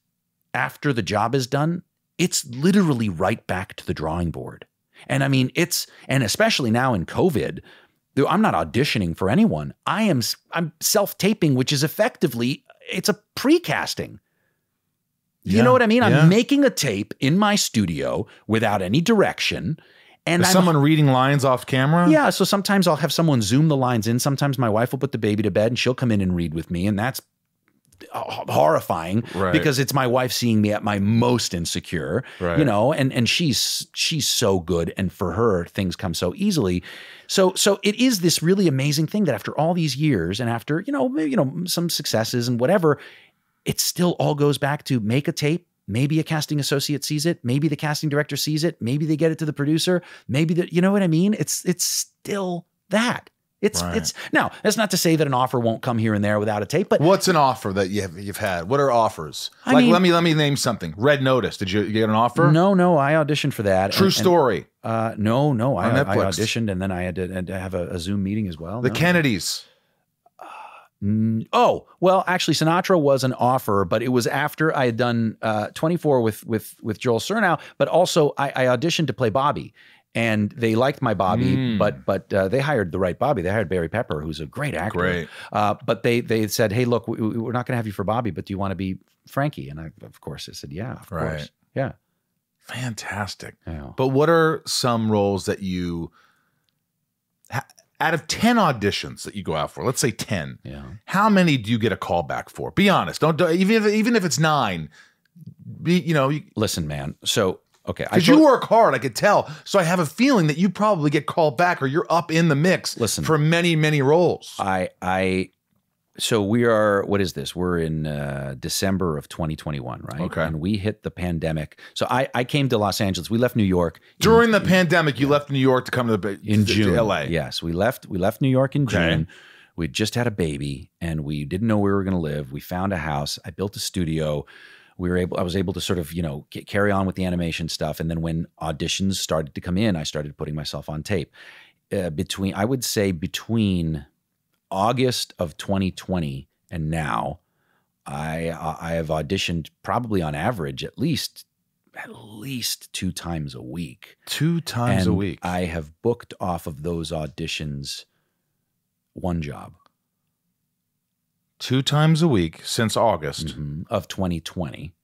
after the job is done. It's literally right back to the drawing board. And I mean, it's, and especially now in COVID, I'm not auditioning for anyone. I am, I'm self-taping, which is effectively, it's a pre-casting. You yeah, know what I mean? I'm yeah. making a tape in my studio without any direction. And Is someone reading lines off camera? Yeah. So sometimes I'll have someone zoom the lines in. Sometimes my wife will put the baby to bed and she'll come in and read with me. And that's horrifying right. because it's my wife seeing me at my most insecure, right. you know, and, and she's, she's so good. And for her, things come so easily. So, so it is this really amazing thing that after all these years and after, you know, you know, some successes and whatever, it still all goes back to make a tape. Maybe a casting associate sees it. Maybe the casting director sees it. Maybe they get it to the producer. Maybe the, you know what I mean? It's, it's still that. It's, right. it's now that's not to say that an offer won't come here and there without a tape, but what's an offer that you have, you've had? What are offers? I like, mean, let me, let me name something. Red Notice. Did you get an offer? No, no. I auditioned for that. True and, Story. And, uh, no, no. I, I auditioned and then I had to, had to have a, a Zoom meeting as well. The no, Kennedys. Oh, well, actually, Sinatra was an offer, but it was after I had done uh, twenty-four with with with Joel Surnow. But also, I, I auditioned to play Bobby, and they liked my Bobby, mm. but but uh, they hired the right Bobby. They hired Barry Pepper, who's a great actor. Great. Uh, but they they said, "Hey, look, we, we're not going to have you for Bobby, but do you want to be Frankie?" And I, of course, I said, "Yeah, of right. course, yeah." Fantastic. Yeah. But what are some roles that you? Out of ten auditions that you go out for, let's say ten, yeah. how many do you get a call back for? Be honest. Don't, don't even if even if it's nine. Be, you know. You, Listen, man. So okay, because you work hard, I could tell. So I have a feeling that you probably get called back, or you're up in the mix. Listen, for many many roles. I I. So we are. What is this? We're in uh, December of twenty twenty-one, right? Okay. And we hit the pandemic. So I I came to Los Angeles. We left New York during in, the in, pandemic. You yeah. left New York to come to the in to, June. To L A. Yes, we left. We left New York in okay. June. We just had a baby, and we didn't know where we were going to live. We found a house. I built a studio. We were able. I was able to sort of you know get, carry on with the animation stuff. And then when auditions started to come in, I started putting myself on tape. uh, between, I would say between August of twenty twenty and now, I, I have auditioned probably on average at least at least two times a week. Two times and a week. I have booked off of those auditions one job. Two times a week since August. Mm-hmm. Of twenty twenty.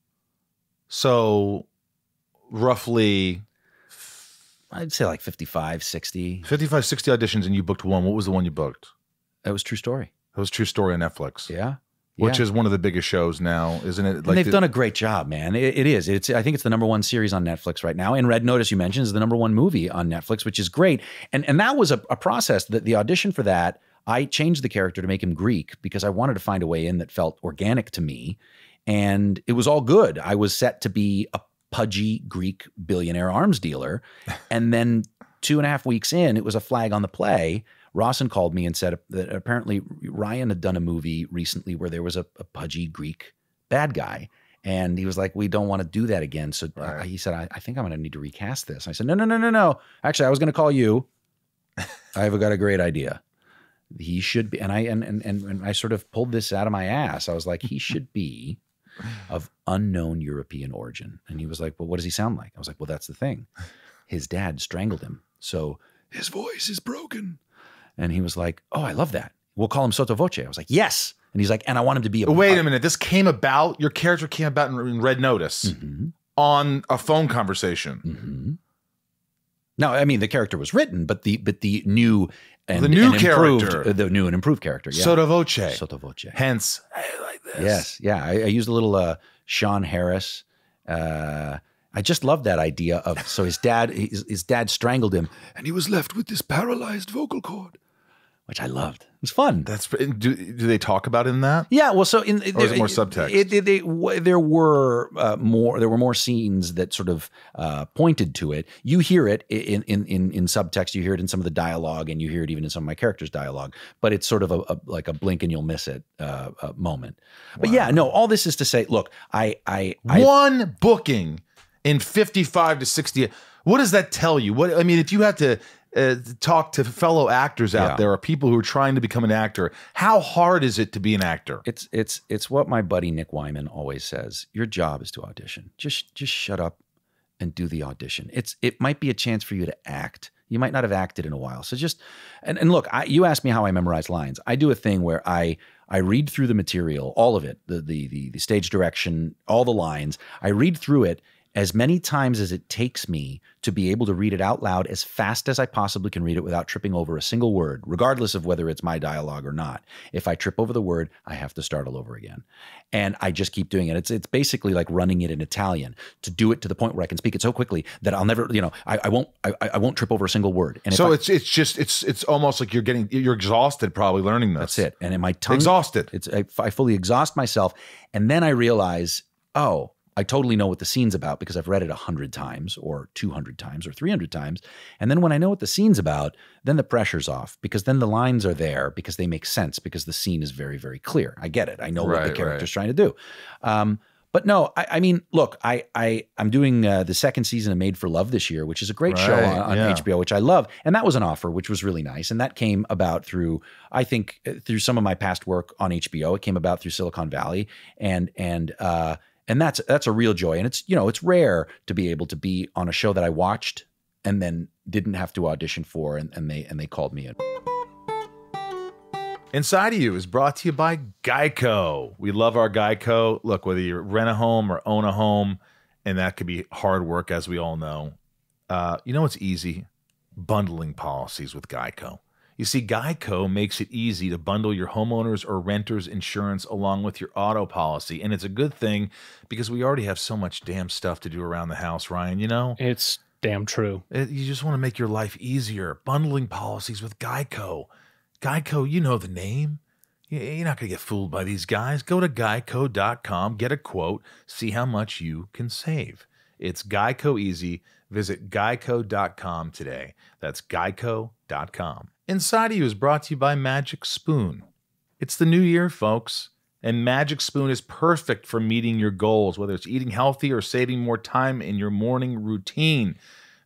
So roughly... I'd say like fifty-five, sixty. fifty-five, sixty auditions, and you booked one. What was the one you booked? That was True Story. That was True Story on Netflix. Yeah. Which yeah. is one of the biggest shows now, isn't it? Like, and they've the, done a great job, man. It, it is. It's. I think it's the number one series on Netflix right now. And Red Notice, you mentioned, is the number one movie on Netflix, which is great. And and that was a, a process. That the audition for that, I changed the character to make him Greek because I wanted to find a way in that felt organic to me. And it was all good. I was set to be a pudgy Greek billionaire arms dealer. And then two and a half weeks in, it was a flag on the play. Rawson called me and said that apparently Ryan had done a movie recently where there was a, a pudgy Greek bad guy. And he was like, we don't want to do that again. So right. I, he said, I, I think I'm going to need to recast this. And I said, no, no, no, no, no. Actually, I was going to call you. I've got a great idea. He should be. And I, and, and, and I sort of pulled this out of my ass. I was like, he should be of unknown European origin. And he was like, well, what does he sound like? I was like, well, that's the thing. His dad strangled him. So his voice is broken. And he was like, oh, I love that. We'll call him Sotto Voce. I was like, yes. And he's like, and I want him to be a- Wait a minute. This came about, your character came about in Red Notice mm-hmm. on a phone conversation. Mm-hmm. No, I mean, the character was written, but the but the new and, the new and improved, character. Uh, the new and improved character. Yeah. Sotto Voce. Sotto Voce. Hence, I like this. Yes. Yeah. I, I used a little uh, Sean Harris. Uh, I just love that idea of, so his dad, his, his dad strangled him and he was left with this paralyzed vocal cord. Which I loved. It was fun. That's do, do they talk about it in that? Yeah. Well, so in or is it more subtext. It, it, it, it, there were uh, more. There were more scenes that sort of uh, pointed to it. You hear it in, in in in subtext. You hear it in some of the dialogue, and you hear it even in some of my characters' dialogue. But it's sort of a, a like a blink and you'll miss it uh, uh, moment. But wow. yeah, no. All this is to say, look, I I, I one booking in fifty-five to sixty. What does that tell you? What I mean, if you have to. Uh, talk to fellow actors out yeah. there or people who are trying to become an actor. How hard is it to be an actor? It's it's it's what my buddy Nick Wyman always says. Your job is to audition. Just just shut up and do the audition. It's it might be a chance for you to act. You might not have acted in a while. So just and and look, I, you asked me how I memorize lines. I do a thing where I I read through the material, all of it, the the the, the stage direction, all the lines. I read through it as many times as it takes me to be able to read it out loud as fast as I possibly can read it without tripping over a single word, regardless of whether it's my dialogue or not. If I trip over the word, I have to start all over again. And I just keep doing it. It's it's basically like running it in Italian to do it to the point where I can speak it so quickly that I'll never, you know, I, I won't I, I won't trip over a single word. And so I, it's it's just it's it's almost like you're getting you're exhausted probably learning this. That's it. And in my tongue exhausted. It's I, I fully exhaust myself, and then I realize, oh. I totally know what the scene's about because I've read it a hundred times or two hundred times or three hundred times. And then when I know what the scene's about, then the pressure's off because then the lines are there because they make sense because the scene is very, very clear. I get it. I know right, what the character's right. trying to do. Um, but no, I, I mean, look, I, I, I'm doing uh, the second season of Made for Love this year, which is a great right, show on, on yeah. H B O, which I love. And that was an offer, which was really nice. And that came about through, I think, through some of my past work on H B O. It came about through Silicon Valley and, and, uh, And that's that's a real joy. And it's, you know, it's rare to be able to be on a show that I watched and then didn't have to audition for and, and they and they called me in. Inside of You is brought to you by Geico. We love our Geico. Look, whether you rent a home or own a home, and that could be hard work, as we all know. Uh, you know what's easy? Bundling policies with Geico. You see, Geico makes it easy to bundle your homeowner's or renter's insurance along with your auto policy. And it's a good thing because we already have so much damn stuff to do around the house, Ryan, you know? It's damn true. It, you just want to make your life easier. Bundling policies with Geico. Geico, you know the name. You're not going to get fooled by these guys. Go to geico dot com, get a quote, see how much you can save. It's Geico easy. Visit geico dot com today. That's geico dot com. Inside of You is brought to you by Magic Spoon. It's the new year, folks, and Magic Spoon is perfect for meeting your goals, whether it's eating healthy or saving more time in your morning routine.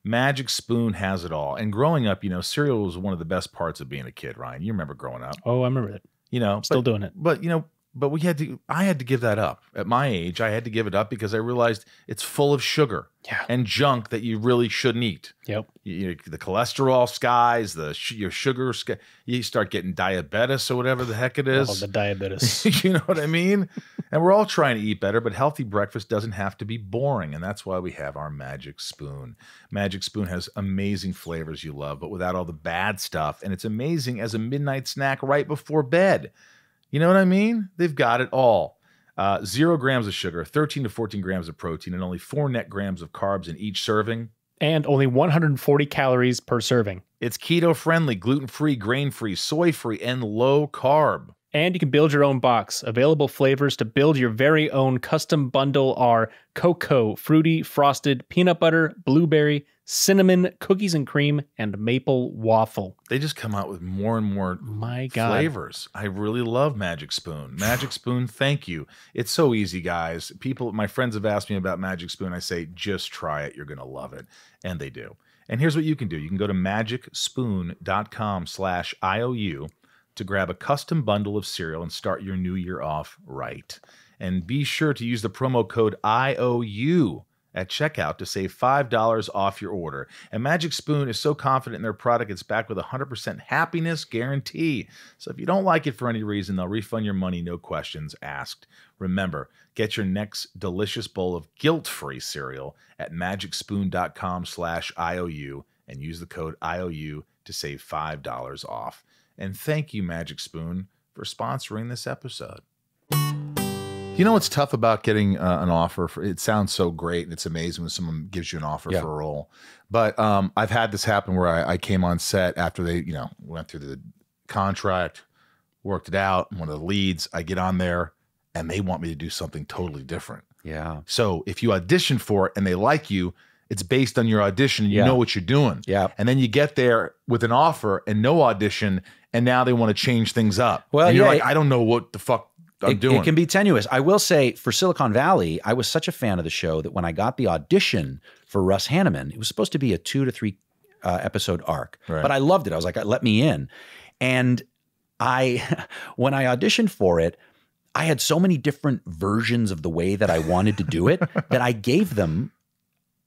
Magic Spoon has it all. And growing up, you know, cereal was one of the best parts of being a kid, Ryan. You remember growing up. Oh, I remember it. You know, I'm still but, doing it. But, you know, but we had to, I had to give that up at my age. I had to give it up because I realized it's full of sugar yeah. and junk that you really shouldn't eat. Yep. You, the cholesterol skies, the your sugar sky, you start getting diabetes or whatever the heck it is. Oh, the diabetes. You know what I mean? And we're all trying to eat better, but healthy breakfast doesn't have to be boring. And that's why we have our Magic Spoon. Magic Spoon has amazing flavors you love, but without all the bad stuff. And it's amazing as a midnight snack right before bed. You know what I mean? They've got it all. Uh, zero grams of sugar, thirteen to fourteen grams of protein, and only four net grams of carbs in each serving. And only one hundred forty calories per serving. It's keto-friendly, gluten-free, grain-free, soy-free, and low-carb. And you can build your own box. Available flavors to build your very own custom bundle are cocoa, fruity, frosted, peanut butter, blueberry, cinnamon, cookies and cream, and maple waffle. They just come out with more and more My God. flavors. I really love Magic Spoon. Magic Spoon, thank you. It's so easy, guys. People, my friends have asked me about Magic Spoon. I say, just try it. You're going to love it. And they do. And here's what you can do. You can go to magic spoon dot com slash I O U to grab a custom bundle of cereal and start your new year off right. And be sure to use the promo code I O U at checkout to save five dollars off your order. And Magic Spoon is so confident in their product, it's backed with a one hundred percent happiness guarantee. So if you don't like it for any reason, they'll refund your money, no questions asked. Remember, get your next delicious bowl of guilt-free cereal at magic spoon dot com slash I O U and use the code I O U to save five dollars off. And thank you, Magic Spoon, for sponsoring this episode. You know what's tough about getting uh, an offer? For, it sounds so great, and it's amazing when someone gives you an offer yeah. for a role. But um, I've had this happen where I, I came on set after they, you know, went through the contract, worked it out. One of the leads, I get on there, and they want me to do something totally different. Yeah. So if you audition for it and they like you, it's based on your audition. You yeah. know what you're doing. Yeah. And then you get there with an offer and no audition, and now they want to change things up. Well, and you're yeah, like, I don't know what the fuck. It, it can be tenuous. I will say, for Silicon Valley, I was such a fan of the show that when I got the audition for Russ Hanneman, it was supposed to be a two to three uh, episode arc, right. but I loved it. I was like, let me in. And I, when I auditioned for it, I had so many different versions of the way that I wanted to do it that I gave them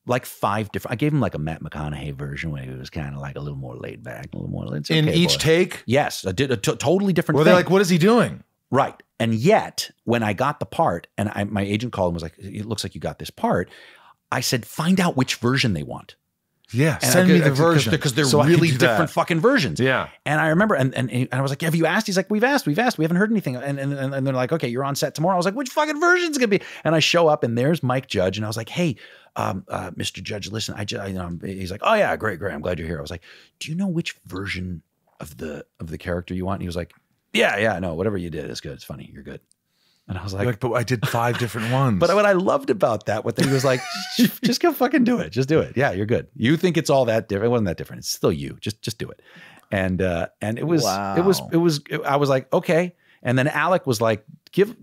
like five different, I gave him like a Matt McConaughey version where it was kind of like a little more laid back, a little more, it's okay, in each boy. take? Yes, I did a t totally different Were thing. Were they like, what is he doing? Right. And yet, when I got the part, and I, my agent called and was like, it looks like you got this part, I said, find out which version they want. Yeah, and send I, me I, the I, version. Because they're so really different that. fucking versions. Yeah. And I remember, and, and, and I was like, have you asked? He's like, we've asked, we've asked, we haven't heard anything. And, and, and they're like, okay, you're on set tomorrow. I was like, which fucking version's going to be? And I show up, and there's Mike Judge, and I was like, hey, um, uh, Mister Judge, listen, I, just, I you know, he's like, oh yeah, great, great, I'm glad you're here. I was like, do you know which version of the, of the character you want? And he was like, yeah, yeah, no, whatever you did is good. It's funny. You're good. And I was like, like but I did five different ones. But what I loved about that, what he was like, just, just go fucking do it. Just do it. Yeah, you're good. You think it's all that different. It wasn't that different. It's still you. Just just do it. And uh, and it was, wow. it was, it was, it, I was like, okay. And then Alec was like, give,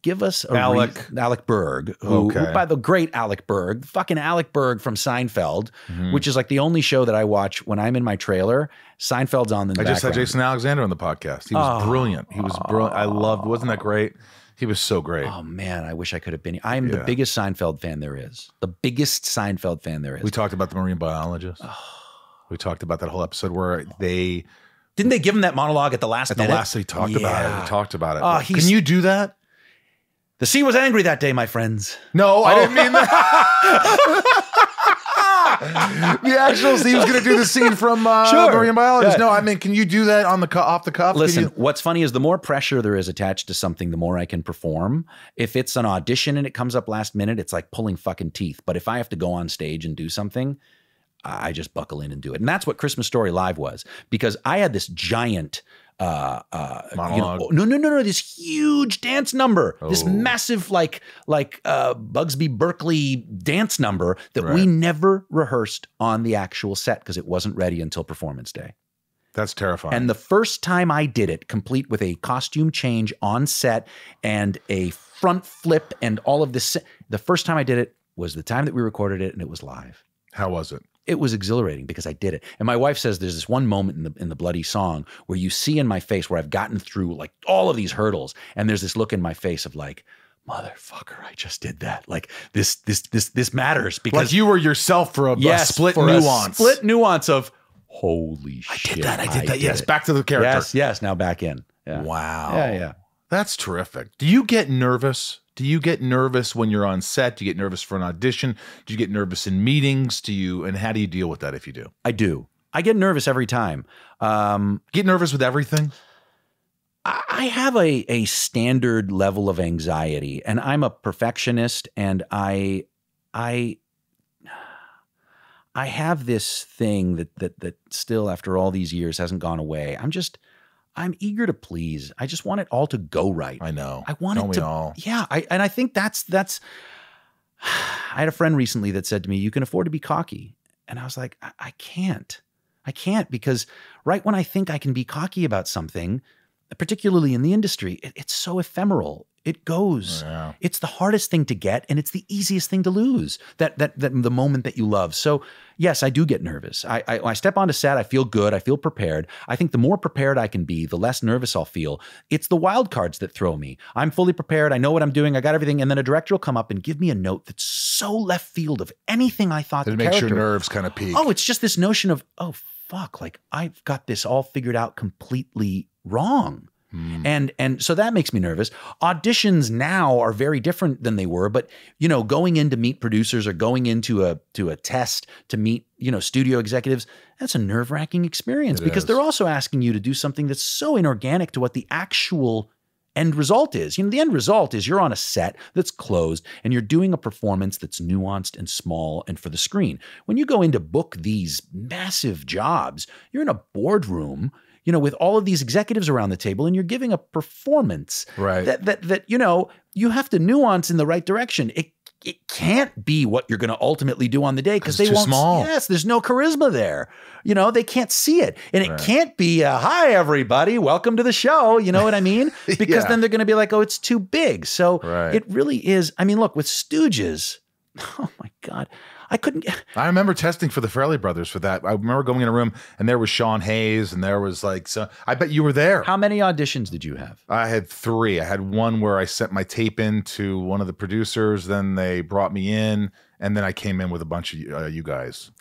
give us a Alec, reason. Alec Berg, who, okay. who by the great Alec Berg, fucking Alec Berg from Seinfeld, mm-hmm. which is like the only show that I watch when I'm in my trailer. Seinfeld's on the. I just background. had Jason Alexander on the podcast. He was oh, brilliant. He was oh, brilliant. I loved. Wasn't that great? He was so great. Oh man, I wish I could have been. I'm yeah. the biggest Seinfeld fan there is. The biggest Seinfeld fan there is. We talked about the marine biologist. Oh. We talked about that whole episode where they didn't they give him that monologue at the last. At minute? the last, they talked yeah. about it. We talked about it. Oh, like, can you do that? The sea was angry that day, my friends. No, oh. I didn't mean that. The actual sea was going to do the scene from uh, sure. Marine Biologist. Yeah. No, I mean, can you do that on the off the cuff? Listen, what's funny is the more pressure there is attached to something, the more I can perform. If it's an audition and it comes up last minute, it's like pulling fucking teeth. But if I have to go on stage and do something, I just buckle in and do it. And that's what Christmas Story Live was, because I had this giant... Uh, uh, monologue. You know, no, no, no, no! This huge dance number, oh. this massive like like uh, Bugsby Berkeley dance number that right. we never rehearsed on the actual set because it wasn't ready until performance day. That's terrifying. And the first time I did it, complete with a costume change on set and a front flip and all of this, the first time I did it was the time that we recorded it, and it was live. How was it? it was exhilarating because I did it. And my wife says there's this one moment in the in the bloody song where you see in my face where I've gotten through like all of these hurdles, and there's this look in my face of like, motherfucker, I just did that. Like this, this, this, this matters, because like you were yourself for a, yes, a split for nuance, a split nuance of holy shit. I did that. I did I that. Did yes. It. Back to the character. Yes. Yes. Now back in. Yeah. Wow. Yeah. Yeah. That's terrific. Do you get nervous? Do you get nervous when you're on set? Do you get nervous for an audition? Do you get nervous in meetings? Do you, and how do you deal with that if you do? I do. I get nervous every time. Um, get nervous with everything? I have a, a standard level of anxiety, and I'm a perfectionist, and I, I, I have this thing that, that, that still after all these years hasn't gone away. I'm just, I'm eager to please. I just want it all to go right. I know. I want Don't it to, we all? Yeah. I, and I think that's, that's, I had a friend recently that said to me, you can afford to be cocky. And I was like, I, I can't, I can't, because right when I think I can be cocky about something, particularly in the industry, it, it's so ephemeral. It goes. Yeah. It's the hardest thing to get, and it's the easiest thing to lose, that that, that the moment that you love. So yes, I do get nervous. I, I, I step onto set, I feel good, I feel prepared. I think the more prepared I can be, the less nervous I'll feel. It's the wild cards that throw me. I'm fully prepared, I know what I'm doing, I got everything, and then a director will come up and give me a note that's so left field of anything I thought. It makes character. Your nerves kind of peak. Oh, it's just this notion of, oh, fuck, like I've got this all figured out completely wrong. Hmm. And, and so that makes me nervous. Auditions now are very different than they were, but you know, going in to meet producers or going into a, to a test to meet, you know, studio executives, that's a nerve wracking experience, it because is. They're also asking you to do something that's so inorganic to what the actual end result is. You know, the end result is you're on a set that's closed and you're doing a performance that's nuanced and small and for the screen. When you go in to book these massive jobs, you're in a boardroom, you know, with all of these executives around the table, and you're giving a performance right. that, that, that, you know, you have to nuance in the right direction. It, it can't be what you're going to ultimately do on the day, because they won't, small. Yes, there's no charisma there. You know, they can't see it, and right. it can't be a, hi everybody, welcome to the show. You know what I mean? Because yeah. then they're going to be like, oh, it's too big. So right. it really is. I mean, look, with Stooges, oh my God. I couldn't. I remember testing for the Farrelly brothers for that. I remember going in a room and there was Sean Hayes and there was like, so I bet you were there. How many auditions did you have? I had three. I had one where I sent my tape in to one of the producers. Then they brought me in, and then I came in with a bunch of uh, you guys.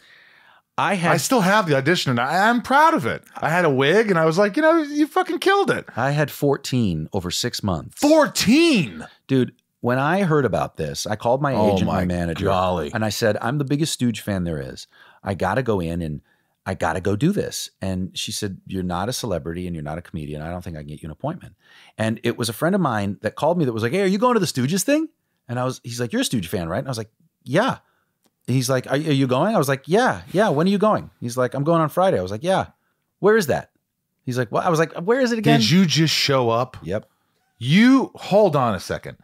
I had. I still have the audition, and I, I'm proud of it. I had a wig, and I was like, you know, you fucking killed it. I had fourteen over six months. fourteen, dude. When I heard about this, I called my agent, oh my, my manager, golly. And I said, I'm the biggest Stooge fan there is. I got to go in and I got to go do this. And she said, you're not a celebrity and you're not a comedian. I don't think I can get you an appointment. And it was a friend of mine that called me that was like, hey, are you going to the Stooges thing? And I was, he's like, you're a Stooge fan, right? And I was like, yeah. And he's like, are, are you going? I was like, yeah, yeah. When are you going? He's like, I'm going on Friday. I was like, yeah. Where is that? He's like, well, I was like, where is it again? Did you just show up? Yep. You, hold on a second.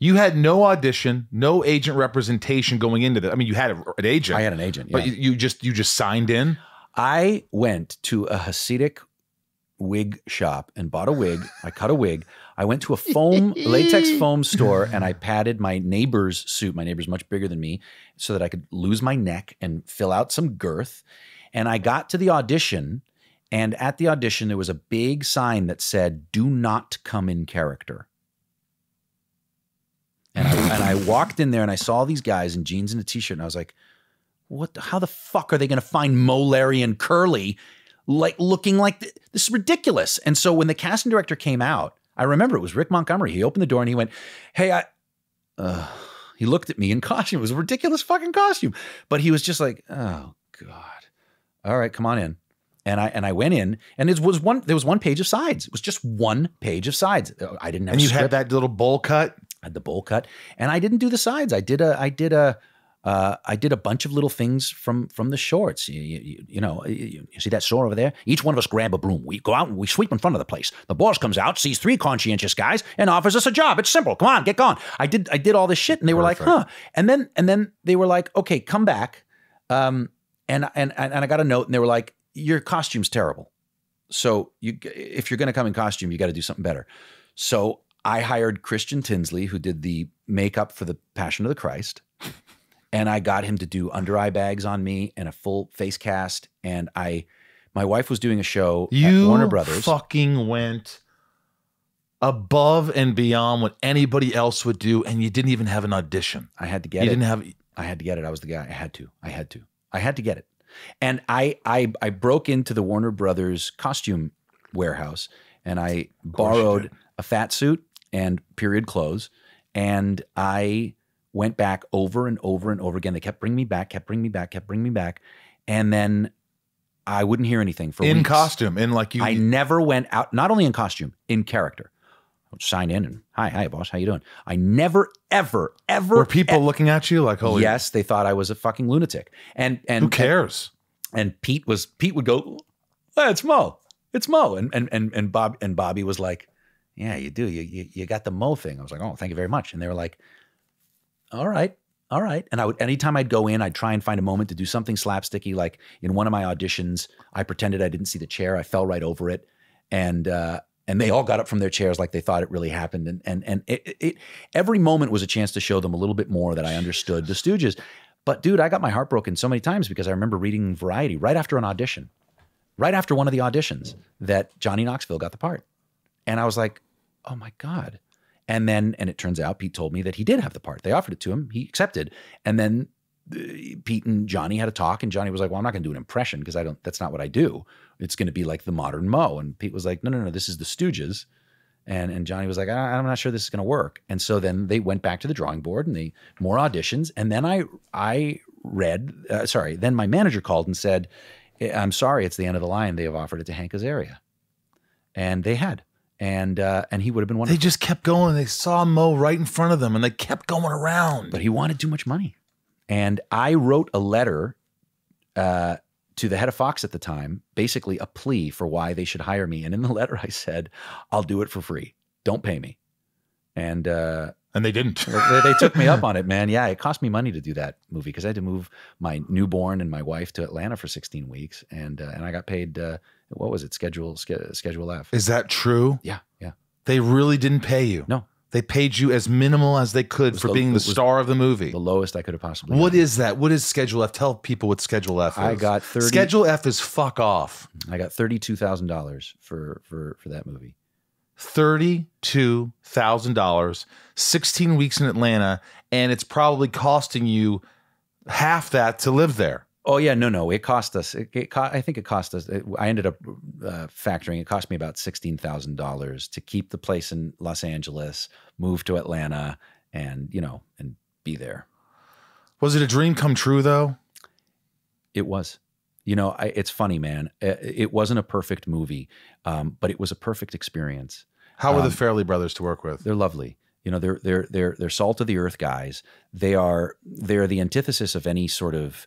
You had no audition, no agent representation going into that. I mean, you had a, an agent. I had an agent, yeah. But you, you just you just signed in? I went to a Hasidic wig shop and bought a wig. I cut a wig. I went to a foam, latex foam store, and I padded my neighbor's suit. My neighbor's much bigger than me, so that I could lose my neck and fill out some girth. And I got to the audition, and at the audition, there was a big sign that said, do not come in character. And I, and I walked in there and I saw these guys in jeans and a t-shirt, and I was like, what, the, how the fuck are they going to find Moe, Larry, and Curly like looking like th this is ridiculous. And so when the casting director came out, I remember it was Rick Montgomery. He opened the door and he went, hey, I, uh, he looked at me in costume. It was a ridiculous fucking costume, but he was just like, oh God. All right, come on in. And I, and I went in, and it was one, there was one page of sides. It was just one page of sides. I didn't have. And you had that little bowl cut? Had the bowl cut, and I didn't do the sides. I did a, I did a, uh, I did a bunch of little things from from the shorts. You, you, you know, you, you see that store over there? Each one of us grab a broom. We go out and we sweep in front of the place. The boss comes out, sees three conscientious guys, and offers us a job. It's simple. Come on, get gone. I did, I did all this shit, and they were Perfect. Like, huh? And then, and then they were like, okay, come back. Um, and and and I got a note, and they were like, your costume's terrible. So you, if you're going to come in costume, you got to do something better. So I hired Christian Tinsley, who did the makeup for the Passion of the Christ, And I got him to do under eye bags on me and a full face cast. And I, my wife was doing a show you at Warner Brothers. Fucking went above and beyond what anybody else would do, and you didn't even have an audition. I had to get you it. You didn't have. I had to get it. I was the guy. I had to. I had to. I had to get it. And I, I, I broke into the Warner Brothers costume warehouse, and I borrowed a fat suit and period clothes, and I went back over and over and over again. They kept bringing me back, kept bringing me back, kept bringing me back, and then I wouldn't hear anything for in weeks. Costume, in like you. I never went out. Not only in costume, in character. Sign in and hi, hi, boss, how you doing? I never, ever, ever. Were people e looking at you like, holy? Yes, they thought I was a fucking lunatic. And and who cares? And, and Pete was Pete would go, hey, it's Mo, it's Mo, and and and and Bob and Bobby was like, yeah, you do, you you, you got the Mo thing. I was like, oh, thank you very much. And they were like, all right, all right. And I would anytime I'd go in, I'd try and find a moment to do something slapsticky. Like in one of my auditions, I pretended I didn't see the chair. I fell right over it, and. uh And they all got up from their chairs like they thought it really happened. And and and it, it every moment was a chance to show them a little bit more that I understood the Stooges. But dude, I got my heart broken so many times because I remember reading Variety right after an audition, right after one of the auditions, that Johnny Knoxville got the part. And I was like, oh my God. And then, and it turns out Pete told me that he did have the part. They offered it to him, he accepted. And then uh, Pete and Johnny had a talk, and Johnny was like, well, I'm not gonna do an impression because I don't, that's not what I do. It's going to be like the modern Mo. And Pete was like, no, no, no, this is the Stooges. And, and Johnny was like, I, I'm not sure this is going to work. And so then they went back to the drawing board and they more auditions. And then I, I read, uh, sorry, then my manager called and said, I'm sorry, it's the end of the line. They have offered it to Hank Azaria. And they had. And, uh, and he would have been one. They just kept going. They saw Mo right in front of them and they kept going around. But he wanted too much money. And I wrote a letter, uh, to the head of Fox at the time, basically a plea for why they should hire me. And in the letter I said, I'll do it for free. Don't pay me. And uh, and they didn't. they, they took me up on it, man. Yeah, it cost me money to do that movie because I had to move my newborn and my wife to Atlanta for sixteen weeks. And uh, and I got paid, uh, what was it, Schedule Schedule F. Is that true? Yeah, yeah. They really didn't pay you? No. They paid you as minimal as they could for being the star of the movie. The lowest I could have possibly. What is that? What is Schedule F? Tell people what Schedule F is. I got thirty. Schedule F is fuck off. I got thirty-two thousand dollars for for for that movie. Thirty-two thousand dollars, sixteen weeks in Atlanta, and it's probably costing you half that to live there. Oh yeah, no, no, it cost us. It, it co I think it cost us. It, I ended up uh, factoring. It cost me about sixteen thousand dollars to keep the place in Los Angeles, move to Atlanta, and you know, and be there. Was it a dream come true though? It was. You know, I, it's funny, man. It, it wasn't a perfect movie, um, but it was a perfect experience. How were um, the Farrelly brothers to work with? They're lovely. You know, they're they're they're they're salt of the earth guys. They are they're the antithesis of any sort of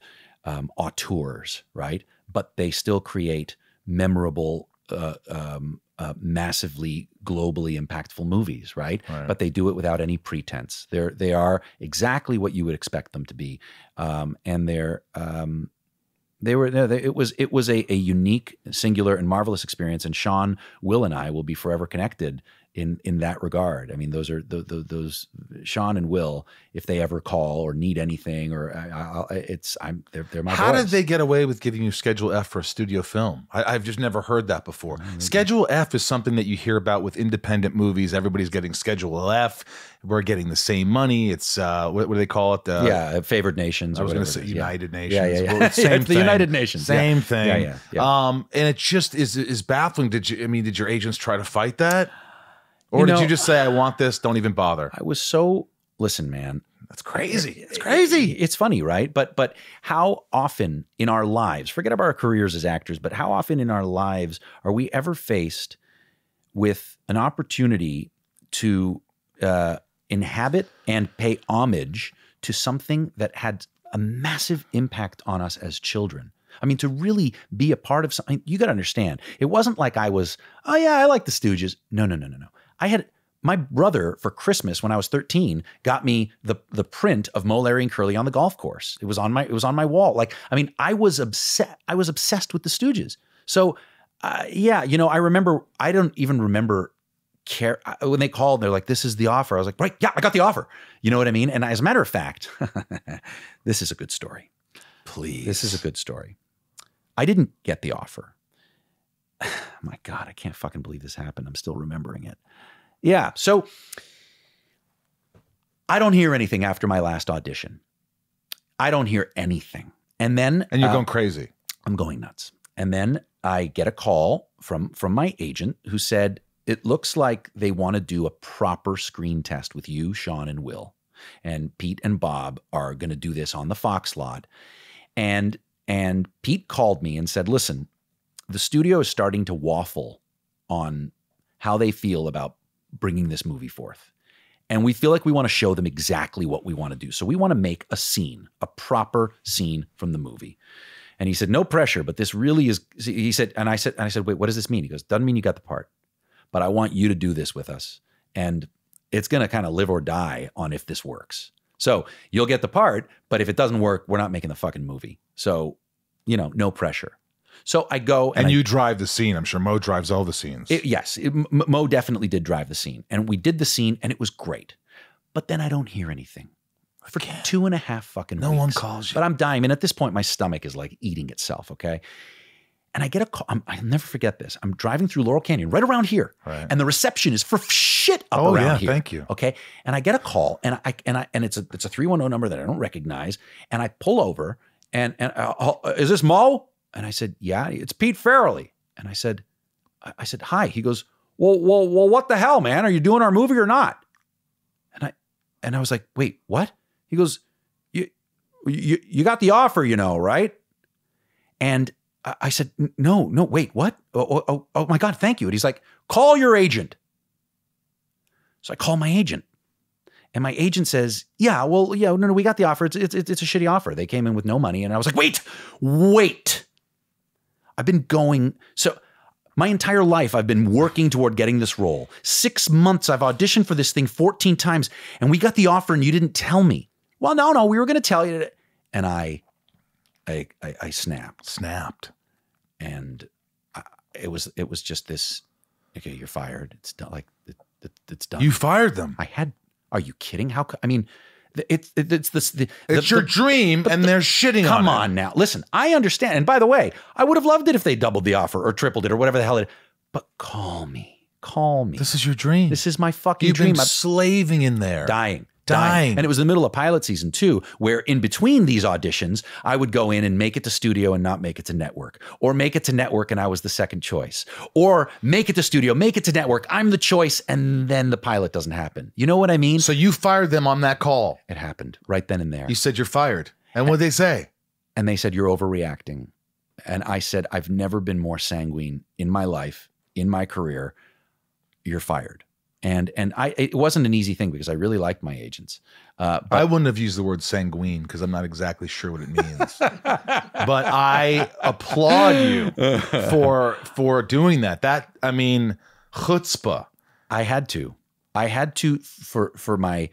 Um, auteurs, right? But they still create memorable, uh, um, uh, massively globally impactful movies, right? right? But they do it without any pretense. They're they are exactly what you would expect them to be, um, and they're um, they were. They, it was it was a, a unique, singular, and marvelous experience. And Sean, Will, and I will be forever connected in in that regard. I mean, those are the, the, those Sean and Will. If they ever call or need anything, or I, I, it's I'm they're, they're my. How boys. Did they get away with giving you Schedule F for a studio film? I, I've just never heard that before. Mm-hmm. Schedule F is something that you hear about with independent movies. Everybody's getting Schedule F. We're getting the same money. It's uh, what, what do they call it? Uh, yeah, favored nations. I was going to say United yeah. Nations. Yeah, yeah, yeah. Well, same yeah, the thing. United Nations. Same yeah. thing. Yeah, yeah, yeah. Um, and it just is is baffling. Did you? I mean, did your agents try to fight that? Or you know, did you just say, I want this, don't even bother? I was so, listen, man. That's crazy. It's crazy. It's funny, right? But but how often in our lives, forget about our careers as actors, but how often in our lives are we ever faced with an opportunity to uh, inhabit and pay homage to something that had a massive impact on us as children? I mean, to really be a part of something, you got to understand, it wasn't like I was, oh yeah, I like the Stooges. No, no, no, no, no. I had my brother for Christmas when I was thirteen got me the the print of Mo, Larry, and Curly on the golf course. It was on my it was on my wall. Like I mean, I was obsessed. I was obsessed with the Stooges. So uh, yeah, you know, I remember. I don't even remember care. When they called, they're like, this is the offer. I was like, right, yeah, I got the offer. You know what I mean? And as a matter of fact, this is a good story. Please. This is a good story. I didn't get the offer. My God, I can't fucking believe this happened. I'm still remembering it. Yeah, so I don't hear anything after my last audition. I don't hear anything. And then- And you're uh, going crazy. I'm going nuts. And then I get a call from, from my agent who said, it looks like they want to do a proper screen test with you, Sean and Will. And Pete and Bob are going to do this on the Fox lot. And, and Pete called me and said, listen, the studio is starting to waffle on how they feel about bringing this movie forth. And we feel like we want to show them exactly what we want to do. So we want to make a scene, a proper scene from the movie. And he said, no pressure, but this really is, he said, and I said, and I said, wait, what does this mean? He goes, doesn't mean you got the part, but I want you to do this with us. And it's going to kind of live or die on if this works. So you'll get the part, but if it doesn't work, we're not making the fucking movie. So, you know, no pressure. So I go. And, and you I, drive the scene. I'm sure Moe drives all the scenes. It, yes, it, Moe definitely did drive the scene. And we did the scene and it was great. But then I don't hear anything for two and a half fucking no weeks. No one calls you. But I'm dying. And at this point, my stomach is like eating itself, okay? And I get a call. I'm, I'll never forget this. I'm driving through Laurel Canyon right around here. Right. And the reception is for shit up oh, around yeah, here. Thank you. Okay? And I get a call and I and I and it's a it's a three one zero number that I don't recognize. And I pull over and and I'll, is this Moe? And I said, yeah, it's Pete Farrelly. And I said, I said, hi. He goes, well, well, well, what the hell, man? Are you doing our movie or not? And I, and I was like, wait, what? He goes, you, you, you got the offer, you know, right? And I said, no, no, wait, what? Oh, oh, oh my God, thank you. And he's like, call your agent. So I call my agent. And my agent says, yeah, well, yeah, no, no, we got the offer. It's, it's, it's a shitty offer. They came in with no money. And I was like, wait, wait. I've been going, so my entire life, I've been working toward getting this role. Six months, I've auditioned for this thing fourteen times and we got the offer and you didn't tell me. Well, no, no, we were gonna tell you. And I, I, I, I snapped. Snapped. And I, it was, it was just this, okay, you're fired. It's done, like, it, it, it's done. You fired them. I had, are you kidding? How, I mean, It's it's this. The, it's the, your the, dream, and the, they're shitting on it. Come on now, listen. I understand. And by the way, I would have loved it if they doubled the offer or tripled it or whatever the hell it. But call me, call me. This is your dream. This is my fucking You've dream. You've been slaving in there, dying, dying, dying. And it was the middle of pilot season two, where in between these auditions, I would go in and make it to studio and not make it to network, or make it to network and I was the second choice, or make it to studio, make it to network, I'm the choice, and then the pilot doesn't happen. You know what I mean? So you fired them on that call. It happened right then and there. You said you're fired. And, and what did they say? And they said, you're overreacting. And I said, I've never been more sanguine in my life, in my career. You're fired. And and I it wasn't an easy thing because I really liked my agents. Uh, but I wouldn't have used the word sanguine because I'm not exactly sure what it means. But I applaud you for for doing that. That I mean, chutzpah. I had to. I had to for for my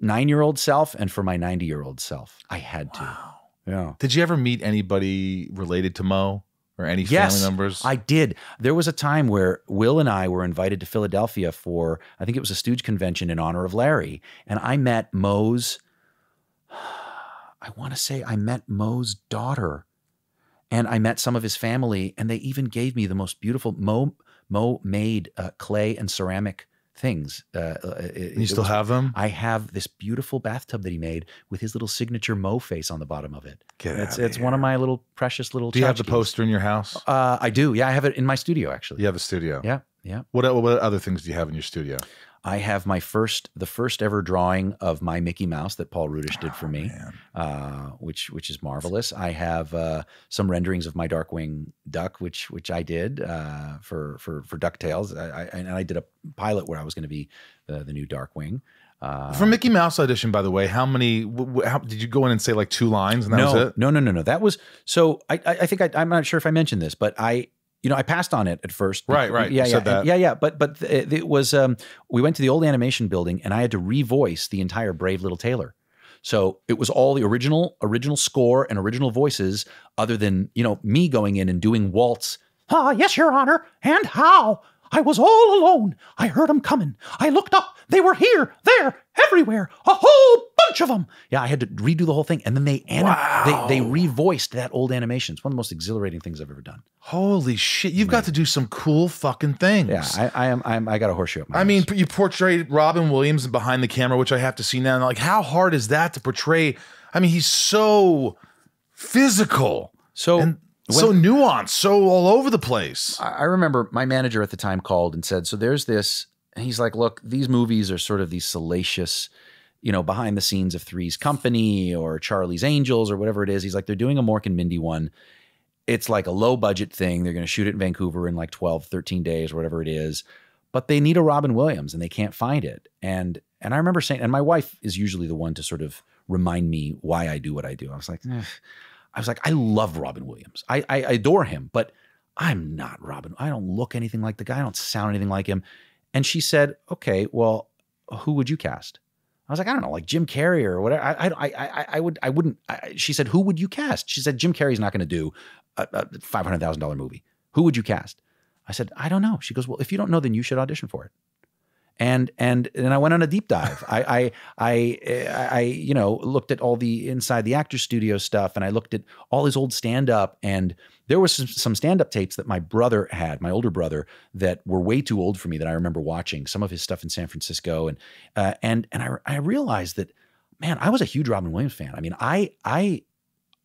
nine-year-old self and for my ninety-year-old self. I had to. Wow. Yeah. Did you ever meet anybody related to Moe? Or any family yes, members? I did. There was a time where Will and I were invited to Philadelphia for, I think it was a Stooge convention in honor of Larry. And I met Moe's, I want to say I met Moe's daughter. And I met some of his family. And they even gave me the most beautiful, Moe, Moe made uh, clay and ceramic things. Uh, it, you still was, have them? I have this beautiful bathtub that he made with his little signature Moe face on the bottom of it. Get it's it's here. One of my little precious little. Do you have the keys. Poster in your house? Uh, I do. Yeah, I have it in my studio actually. You have a studio. Yeah, yeah. What what other things do you have in your studio? I have my first the first ever drawing of my Mickey Mouse that Paul Rudish did oh, for me, uh, which which is marvelous. I have uh, some renderings of my Darkwing Duck, which which I did uh, for for for DuckTales, I, I, and I did a pilot where I was going to be the, the new Darkwing. Uh, for Mickey Mouse audition, by the way, how many? How, did you go in and say like two lines and that no, was it? No, no, no, no. That was so. I I think I, I'm not sure if I mentioned this, but I. You know, I passed on it at first. Right, right. Yeah, you yeah, said that. yeah, yeah. But but it, it was um, we went to the old animation building, and I had to revoice the entire Brave Little Tailor. So it was all the original original score and original voices, other than you know me going in and doing waltz. Ah, yes, Your Honor, and how I was all alone. I heard 'em coming. I looked up. They were here, there, everywhere. A whole bunch of them. Yeah, I had to redo the whole thing. And then they wow. they, they revoiced that old animation. It's one of the most exhilarating things I've ever done. Holy shit. You've Man. got to do some cool fucking things. Yeah, I, I am. I, am, I got a horseshoe up my I mean, you portrayed Robin Williams behind the camera, which I have to see now. And like, how hard is that to portray? I mean, he's so physical. So... And When, so nuanced, so all over the place. I remember my manager at the time called and said, so there's this, and he's like, look, these movies are sort of these salacious, you know, behind the scenes of Three's Company or Charlie's Angels or whatever it is. He's like, they're doing a Mork and Mindy one. It's like a low budget thing. They're going to shoot it in Vancouver in like twelve, thirteen days or whatever it is. But they need a Robin Williams and they can't find it. And, and I remember saying, and my wife is usually the one to sort of remind me why I do what I do. I was like, eh. I was like, I love Robin Williams. I, I adore him, but I'm not Robin. I don't look anything like the guy. I don't sound anything like him. And she said, okay, well, who would you cast? I was like, I don't know, like Jim Carrey or whatever. I, I, I, I would, I wouldn't. I, she said, who would you cast? She said, Jim Carrey's not going to do a, a five hundred thousand dollar movie. Who would you cast? I said, I don't know. She goes, well, if you don't know, then you should audition for it. And and and I went on a deep dive. I, I I I you know looked at all the inside the actor studio stuff, and I looked at all his old stand up, and there was some, some stand up tapes that my brother had, my older brother, that were way too old for me that I remember watching some of his stuff in San Francisco, and uh, and and I I realized that, man, I was a huge Robin Williams fan. I mean, I I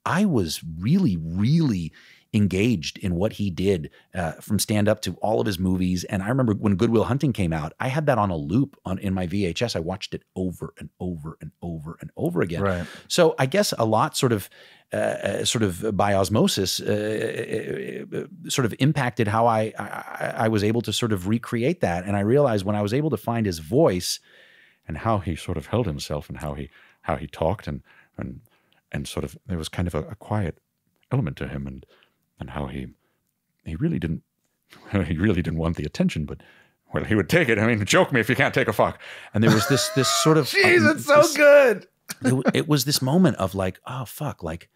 I was really really. engaged in what he did, uh, from stand up to all of his movies. And I remember when Good Will Hunting came out, I had that on a loop on in my V H S. I watched it over and over and over and over again. Right. So I guess a lot sort of, uh, sort of by osmosis, uh, sort of impacted how I, I I was able to sort of recreate that. And I realized when I was able to find his voice and how he sort of held himself and how he how he talked and and and sort of there was kind of a, a quiet element to him and. And how he he really didn't he really didn't want the attention, but well, he would take it. I mean, joke me if you can't take a fuck. And there was this this sort of jeez, um, it's so this, good. it, it was this moment of like, oh fuck, like,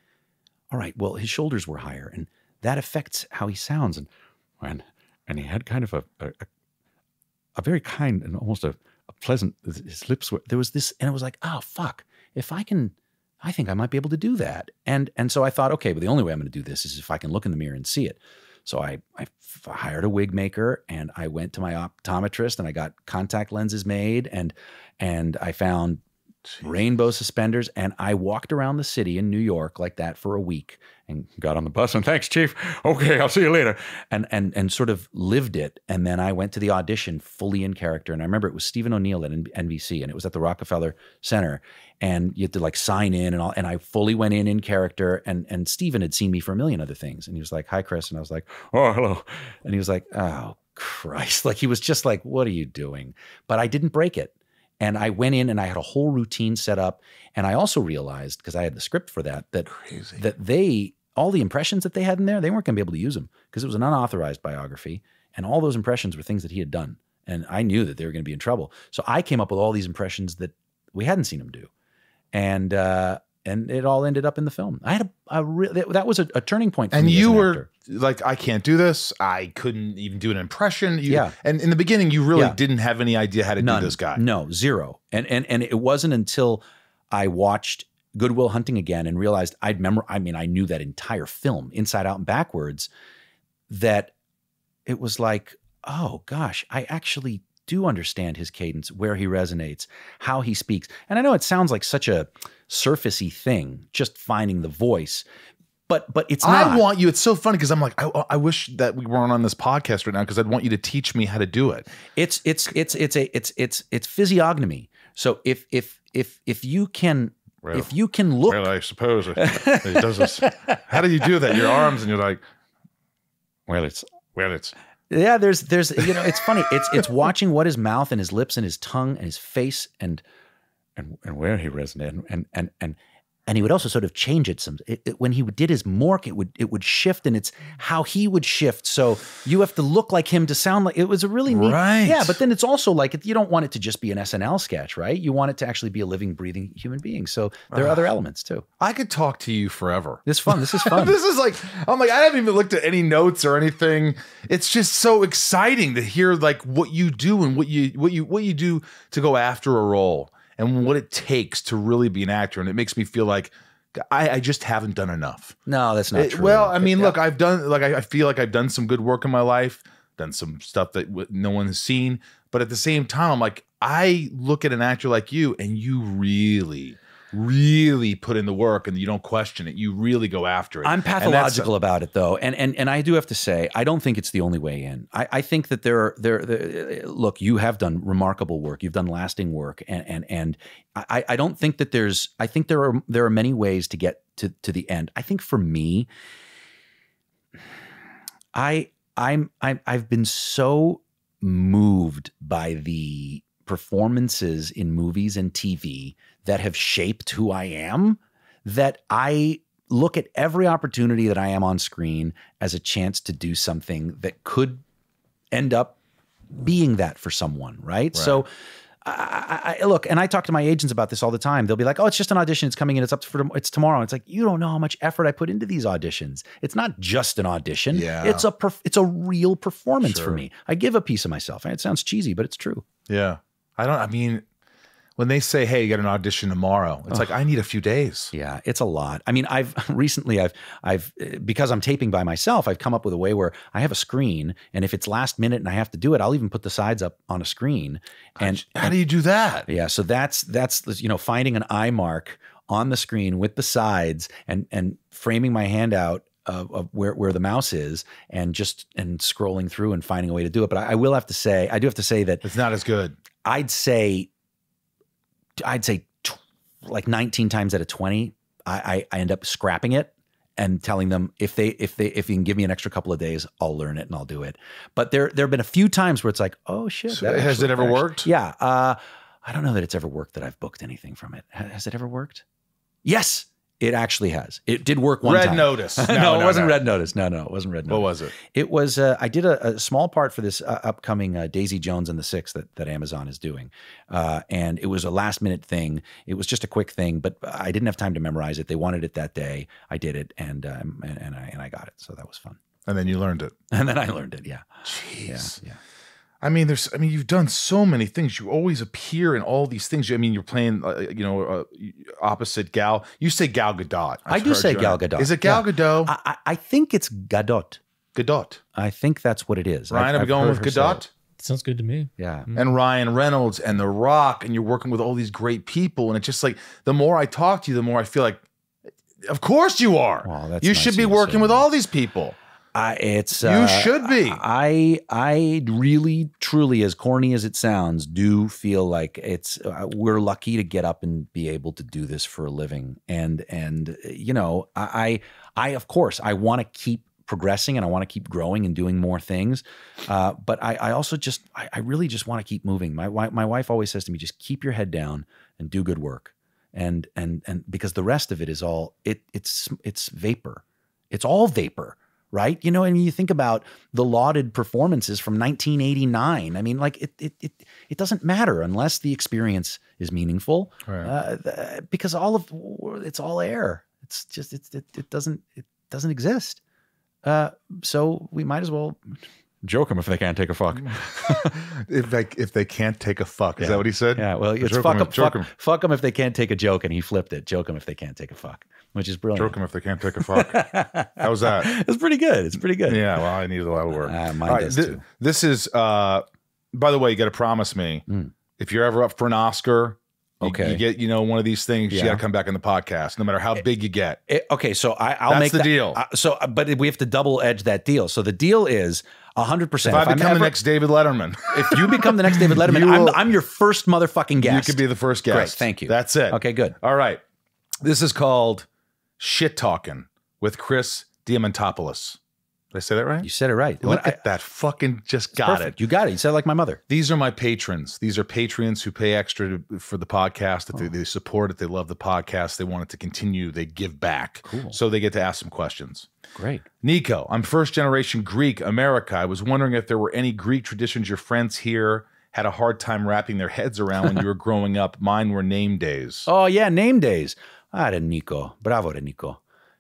all right, well, his shoulders were higher, and that affects how he sounds. And and and he had kind of a a, a very kind and almost a, a pleasant. His lips were there was this, and it was like, oh fuck, if I can. I think I might be able to do that. And and so I thought, okay, but the only way I'm going to do this is if I can look in the mirror and see it. So I, I hired a wig maker, and I went to my optometrist, and I got contact lenses made, and and I found Jeez. rainbow suspenders, and I walked around the city in New York like that for a week and got on the bus and thanks, chief. Okay, I'll see you later. And and and sort of lived it. And then I went to the audition fully in character. And I remember it was Stephen O'Neill at N B C, and it was at the Rockefeller Center. And you had to like sign in and all. And I fully went in in character. And and Stephen had seen me for a million other things. And he was like, hi, Chris. And I was like, oh, hello. And he was like, oh, Christ. Like he was just like, what are you doing? But I didn't break it. And I went in and I had a whole routine set up. And I also realized, because I had the script for that, that, Crazy. that they, all the impressions that they had in there, they weren't going to be able to use them because it was an unauthorized biography. And all those impressions were things that he had done. And I knew that they were going to be in trouble. So I came up with all these impressions that we hadn't seen him do. And, uh, and it all ended up in the film. I had a, a real, that was a, a turning point for and me you as an were actor. Like, I can't do this. I couldn't even do an impression. You, yeah. And in the beginning, you really yeah. didn't have any idea how to None. do this guy. No, zero. And, and, and it wasn't until I watched Good Will Hunting again and realized I'd memor I mean, I knew that entire film inside out and backwards, that it was like, oh gosh, I actually do understand his cadence, where he resonates, how he speaks. And I know it sounds like such a surfacey thing, just finding the voice, but but it's not. I want you, it's so funny because I'm like, I, I wish that we weren't on this podcast right now because I'd want you to teach me how to do it. It's it's it's it's a it's it's it's physiognomy. So if if if if you can well, if you can look well, I suppose it, it does this. How do you do that? Your arms and you're like, well, it's well, it's yeah. There's there's you know, it's funny. It's it's watching what his mouth and his lips and his tongue and his face and. And, and where he resonated and, and, and, And he would also sort of change it. Some it, it, when he did his mork, it would it would shift, and it's how he would shift. So you have to look like him to sound like. It was a really neat, right. yeah. But then it's also like you don't want it to just be an S N L sketch, right? You want it to actually be a living, breathing human being. So there are uh, other elements too. I could talk to you forever. This is fun. This is fun. This is like I'm like I haven't even looked at any notes or anything. It's just so exciting to hear like what you do and what you what you what you do to go after a role. And what it takes to really be an actor. And it makes me feel like I, I just haven't done enough. No, that's not it, true. Well, I mean, it, look, yeah. I've done, like, I, I feel like I've done some good work in my life, done some stuff that w no one has seen. But at the same time, I'm like, I look at an actor like you and you really, really put in the work and you don't question it. You really go after it. I'm pathological about it, though. And, and, and I do have to say, I don't think it's the only way in. I, I think that there are, there, there, look, you have done remarkable work. You've done lasting work. And, and, and I, I don't think that there's, I think there are, there are many ways to get to, to the end. I think for me, I, I'm, I'm, I've been so moved by the performances in movies and T V that have shaped who I am, that I look at every opportunity that I am on screen as a chance to do something that could end up being that for someone, right? right. So I, I, I look, and I talk to my agents about this all the time. They'll be like, oh, it's just an audition. It's coming in. It's up for, it's tomorrow. It's like, you don't know how much effort I put into these auditions. It's not just an audition. Yeah. It's a, perf it's a real performance sure. for me. I give a piece of myself. It sounds cheesy, but it's true. Yeah. I don't, I mean, when they say, hey, you got an audition tomorrow, it's oh. like, I need a few days. Yeah, it's a lot. I mean, I've recently, I've, I've, because I'm taping by myself, I've come up with a way where I have a screen, and if it's last minute and I have to do it, I'll even put the sides up on a screen. And how, how do you do that? Yeah. So that's, that's, you know, finding an eye mark on the screen with the sides and, and framing my hand out Of, of where, where the mouse is, and just and scrolling through and finding a way to do it. But I, I will have to say, I do have to say that it's not as good. I'd say, I'd say t like nineteen times out of twenty, I, I, I end up scrapping it and telling them if they, if they, if you can give me an extra couple of days, I'll learn it and I'll do it. But there, there've been a few times where it's like, oh shit. So that has it ever actually, worked? Yeah. Uh, I don't know that it's ever worked that I've booked anything from it. Has it ever worked? Yes. It actually has. It did work one Red time. Red Notice. No, no, it no, wasn't no. Red Notice. No, no, it wasn't Red Notice. What was it? It was, uh, I did a, a small part for this uh, upcoming uh, Daisy Jones and the Six that, that Amazon is doing. Uh, and it was a last minute thing. It was just a quick thing, but I didn't have time to memorize it. They wanted it that day. I did it, and, um, and, and, I, and I got it. So that was fun. And then you learned it. And then I learned it, yeah. Jeez. Yeah, yeah. I mean, there's. I mean, you've done so many things. You always appear in all these things. I mean, you're playing, uh, you know, uh, opposite Gal. You say Gal Gadot. I've I do say you. Gal Gadot. Is it Gal yeah. Gadot? I, I think it's Gadot. Gadot. I think that's what it is. Ryan, I've, are we going with Gadot? Sounds good to me. Yeah. Mm-hmm. And Ryan Reynolds and The Rock, and you're working with all these great people. And it's just like, the more I talk to you, the more I feel like, of course you are. Wow, that's you nice should be working with that. all these people. I, it's you uh, should be. I I really truly, as corny as it sounds, do feel like it's uh, we're lucky to get up and be able to do this for a living. And and you know, I I, I of course I want to keep progressing and I want to keep growing and doing more things. Uh, but I, I also just I, I really just want to keep moving. My my wife always says to me, just keep your head down and do good work. And and and because the rest of it is all it it's it's vapor. It's all vapor. Right. You know, and you think about the lauded performances from nineteen eighty-nine. I mean, like it, it, it, it doesn't matter unless the experience is meaningful, right. uh, because all of it's all air. It's just, it's, it, it doesn't, it doesn't exist. Uh, so we might as well joke them if they can't take a fuck. if like, if they can't take a fuck, is yeah. that what he said? Yeah. Well, it's joke fuck them, fuck, fuck them if they can't take a joke. And he flipped it. Joke them if they can't take a fuck. Which is brilliant. Joke them if they can't take a fuck. How's that? It's pretty good. It's pretty good. Yeah, well, I needed a lot of work. Uh, mine right, does th too. This is, uh, by the way, you got to promise me, mm. if you're ever up for an Oscar, okay. you, you get, you know, one of these things, yeah. you got to come back in the podcast, no matter how it, big you get. It, okay, so I, I'll That's make the that, deal. I, so, but we have to double edge that deal. So the deal is one hundred percent. If I if become I'm ever, the next David Letterman. If you become the next David Letterman, you will, I'm, I'm your first motherfucking guest. You could be the first guest. Great, thank you. That's it. Okay, good. All right. This is called... Shit Talking with Chris Diamantopoulos. Did I say that right? You said it right. Look I, at that. Fucking just got perfect. it. You got it. You said it like my mother. These are my patrons. These are patrons who pay extra to, for the podcast. That oh. they, they support it. They love the podcast. They want it to continue. They give back. Cool. So they get to ask some questions. Great. Nico, I'm first generation Greek, America. I was wondering if there were any Greek traditions your friends here had a hard time wrapping their heads around when you were growing up. Mine were name days. Oh, yeah, name days. Ah, re Nico. Bravo, re Nico.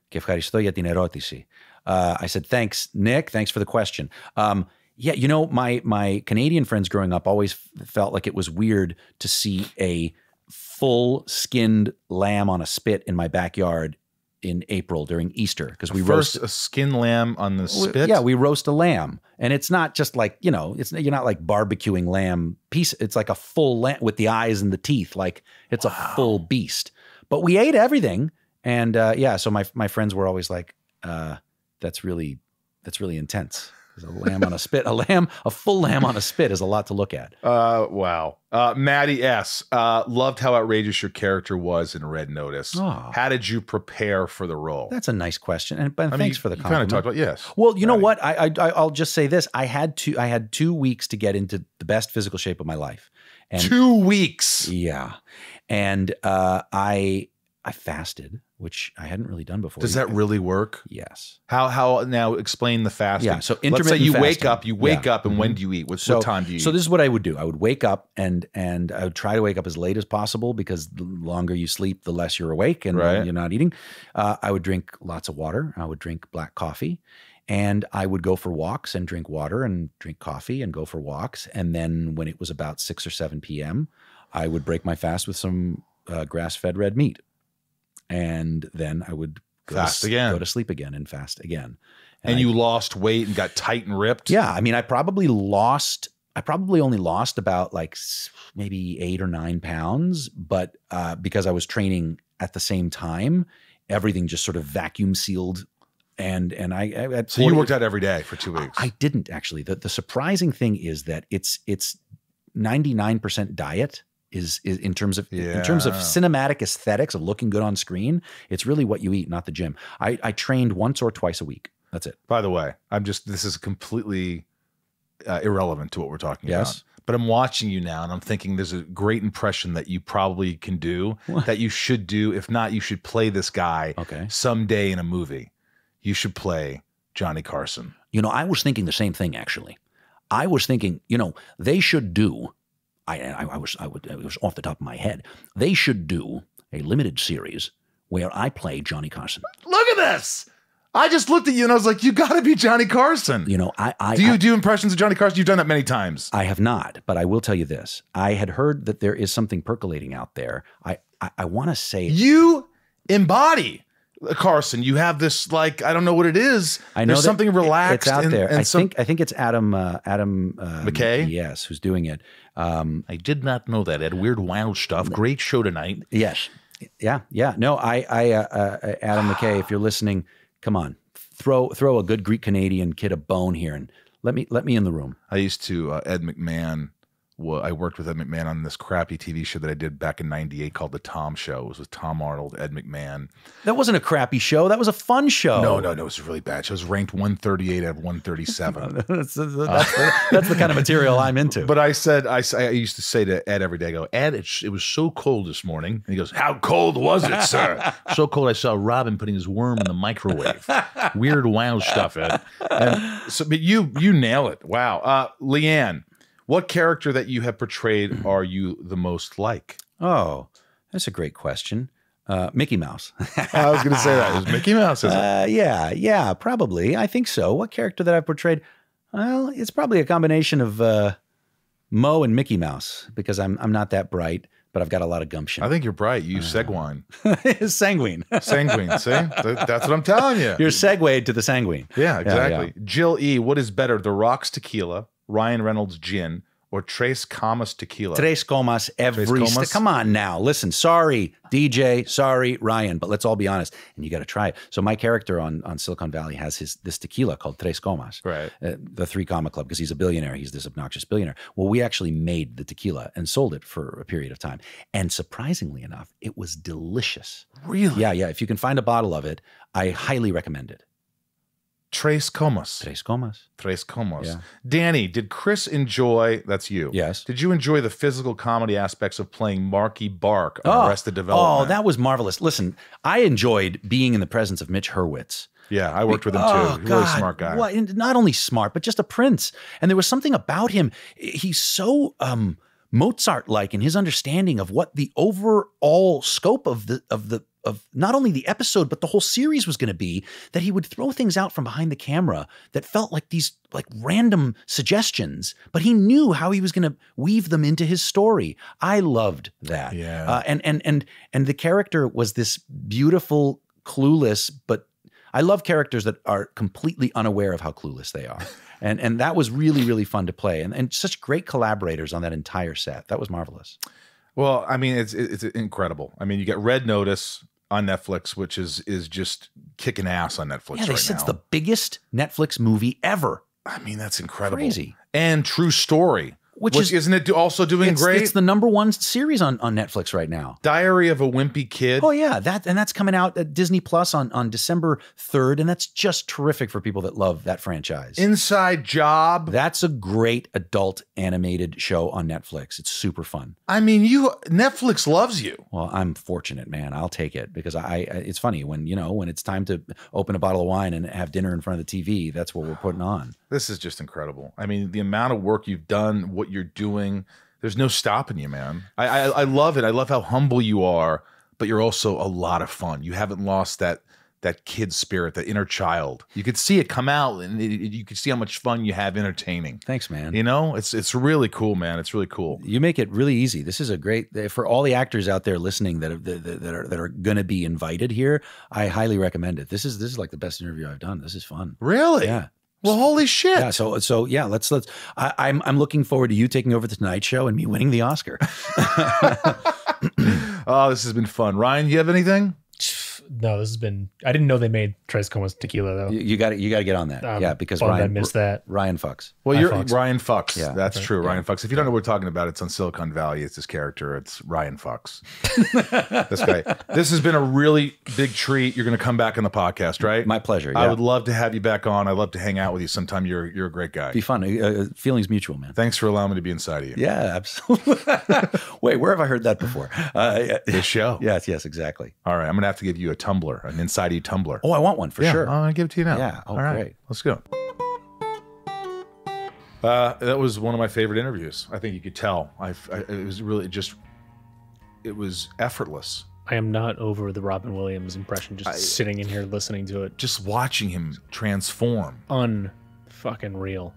Και ευχαριστώ για την ερώτηση. Uh, I said, thanks, Nick. Thanks for the question. Um, yeah, you know, my my Canadian friends growing up always felt like it was weird to see a full-skinned lamb on a spit in my backyard in April during Easter, because we roast a skin lamb on the spit. Yeah, we roast a lamb, and it's not just like, you know, it's you're not like barbecuing lamb piece. It's like a full lamb with the eyes and the teeth. Like it's wow. a full beast. But we ate everything, and uh, yeah, so my my friends were always like. Uh, That's really, that's really intense. There's a lamb on a spit, a lamb, a full lamb on a spit is a lot to look at. Uh, wow. Uh, Maddie S. Uh, loved how outrageous your character was in Red Notice. Oh. How did you prepare for the role? That's a nice question, and, and thanks mean, for the you compliment. Kind of talked about yes. Well, you Maddie. know what? I, I I'll just say this: I had two, I had two weeks to get into the best physical shape of my life. And two weeks. Yeah, and uh, I I fasted. Which I hadn't really done before. Does that really work? Yes. How, how now explain the fasting. Yeah, so intermittent Let's say you fasting. wake up, you wake yeah. up and mm-hmm. when do you eat? What, so, what time do you so eat? So this is what I would do. I would wake up and and I would try to wake up as late as possible, because the longer you sleep, the less you're awake and right. you're not eating. Uh, I would drink lots of water. I would drink black coffee, and I would go for walks and drink water and drink coffee and go for walks. And then when it was about six or seven P M, I would break my fast with some uh, grass-fed red meat. And then I would go, fast to, again. go to sleep again and fast again. And, and you I, lost weight and got tight and ripped? Yeah. I mean, I probably lost, I probably only lost about like maybe eight or nine pounds, but uh, because I was training at the same time, everything just sort of vacuum sealed. And and I, I so you worked out every day for two weeks? I, I didn't actually. The, the surprising thing is that it's it's ninety-nine percent diet. Is, is in terms of yeah. in terms of cinematic aesthetics of looking good on screen, it's really what you eat, not the gym. I, I trained once or twice a week. That's it. By the way, I'm just this is completely uh, irrelevant to what we're talking yes. about. But I'm watching you now, and I'm thinking there's a great impression that you probably can do what? that you should do. If not, you should play this guy okay. someday in a movie. You should play Johnny Carson. You know, I was thinking the same thing actually. I was thinking, you know, they should do. I, I, I was I would it was off the top of my head. They should do a limited series where I play Johnny Carson. Look at this! I just looked at you and I was like, you got to be Johnny Carson. You know, I, I do you I, do impressions of Johnny Carson? You've done that many times. I have not, but I will tell you this: I had heard that there is something percolating out there. I I, I want to say you embody Carson. You have this, like, I don't know what it is. I know there's something relaxed. It's out and, there. And I some, think I think it's Adam uh, Adam uh, McKay. Yes, who's doing it. Um, I did not know that. Ed Weird Wild Stuff. Great show tonight. Yes. Yeah. Yeah. No, I, I, uh, uh, Adam McKay, if you're listening, come on, throw, throw a good Greek Canadian kid a bone here and let me, let me in the room. I used to, uh, Ed McMahon. Well, I worked with Ed McMahon on this crappy T V show that I did back in ninety-eight called The Tom Show. It was with Tom Arnold, Ed McMahon. That wasn't a crappy show. That was a fun show. No, no, no. It was a really bad show. It was ranked one thirty-eight out of one thirty-seven. that's, that's, uh, that's the kind of material I'm into. But I said, I, I used to say to Ed every day, I go, Ed, it, it was so cold this morning. And he goes, how cold was it, sir? So cold I saw Robin putting his worm in the microwave. Weird, wild stuff, Ed. And so, but you, you nail it. Wow. Uh, Leanne. What character that you have portrayed are you the most like? Oh, that's a great question. Uh, Mickey Mouse. I was going to say that. It was Mickey Mouse, isn't it? Uh, yeah, yeah, probably. I think so. What character that I've portrayed? Well, it's probably a combination of uh, Moe and Mickey Mouse, because I'm, I'm not that bright, but I've got a lot of gumption. I think you're bright. You uh, sanguine. Sanguine. Sanguine, see? That's what I'm telling you. You're segued to the sanguine. Yeah, exactly. Yeah, yeah. Jill E., what is better, The Rock's tequila, Ryan Reynolds gin, or Tres Comas tequila? Tres Comas every Tres Comas. Come on now. Listen, sorry, D J, sorry, Ryan, but let's all be honest, and you got to try it. So my character on, on Silicon Valley has his this tequila called Tres Comas, right? Uh, the Three Comma Club, because he's a billionaire. He's this obnoxious billionaire. Well, we actually made the tequila and sold it for a period of time. And surprisingly enough, it was delicious. Really? Yeah, yeah. If you can find a bottle of it, I highly recommend it. Tres Comas. Tres Comas. Tres Comas. Yeah. Danny, did Chris enjoy, that's you. Yes. Did you enjoy the physical comedy aspects of playing Marky Bark on oh. Arrested Development? Oh, that was marvelous. Listen, I enjoyed being in the presence of Mitch Hurwitz. Yeah, I worked with him too. Oh, really smart guy. Well, not only smart, but just a prince. And there was something about him. He's so um, Mozart-like in his understanding of what the overall scope of the of the of not only the episode but the whole series was going to be. That he would throw things out from behind the camera that felt like these like random suggestions, but he knew how he was going to weave them into his story. I loved that. Yeah. Uh, and and and and the character was this beautiful, clueless, but I love characters that are completely unaware of how clueless they are. And, and that was really, really fun to play. And, and such great collaborators on that entire set. That was marvelous. Well, I mean, it's, it's incredible. I mean, you get Red Notice on Netflix, which is, is just kicking ass on Netflix right now. Yeah, they said it's the biggest Netflix movie ever. I mean, that's incredible. Crazy. And True Story. Which, Which is, isn't it also doing it's, great? It's the number one series on, on Netflix right now. Diary of a Wimpy Kid. Oh yeah, that and that's coming out at Disney Plus on, on December third, and that's just terrific for people that love that franchise. Inside Job. That's a great adult animated show on Netflix. It's super fun. I mean, you Netflix loves you. Well, I'm fortunate, man. I'll take it because I, I it's funny when, you know, when it's time to open a bottle of wine and have dinner in front of the T V, that's what we're putting on. This is just incredible. I mean, the amount of work you've done, what you're doing, there's no stopping you, man. I, I, I love it. I love how humble you are, but you're also a lot of fun. You haven't lost that that kid spirit, that inner child. You could see it come out, and it, it, you could see how much fun you have entertaining. Thanks, man. You know, it's it's really cool, man. It's really cool. You make it really easy. This is a great, for all the actors out there listening that are, that are that are going to be invited here, I highly recommend it. This is this is like the best interview I've done. This is fun. Really? Yeah. Well, holy shit! Yeah, so so yeah, let's let's. I, I'm I'm looking forward to you taking over the Tonight Show and me winning the Oscar. Oh, this has been fun, Ryan. You have anything? No, this has been. I didn't know they made Tres Comas tequila though. You got You got to get on that. Um, yeah, because Ryan I missed that. Ryan fucks. Well, you're Fox. Ryan fucks. Yeah, that's true. Yeah. Ryan fucks. If you don't know what we're talking about, it's on Silicon Valley. It's his character. It's Ryan fucks. This guy. This has been a really big treat. You're going to come back on the podcast, right? My pleasure. Yeah. I would love to have you back on. I'd love to hang out with you sometime. You're You're a great guy. Be fun. Uh, feelings mutual, man. Thanks for allowing me to be inside of you. Yeah, absolutely. Wait, where have I heard that before? Uh, this show. Yes. Yes. Exactly. All right. I'm going to have to give you a tumbler, an inside you tumbler. Oh, I want one for yeah, sure. I'll give it to you now. Yeah. Oh, all right. Great. Let's go. Uh, that was one of my favorite interviews. I think you could tell. I've, I, it was really just, it was effortless. I am not over the Robin Williams impression. Just I, sitting in here listening to it, just watching him transform. Un-fucking real.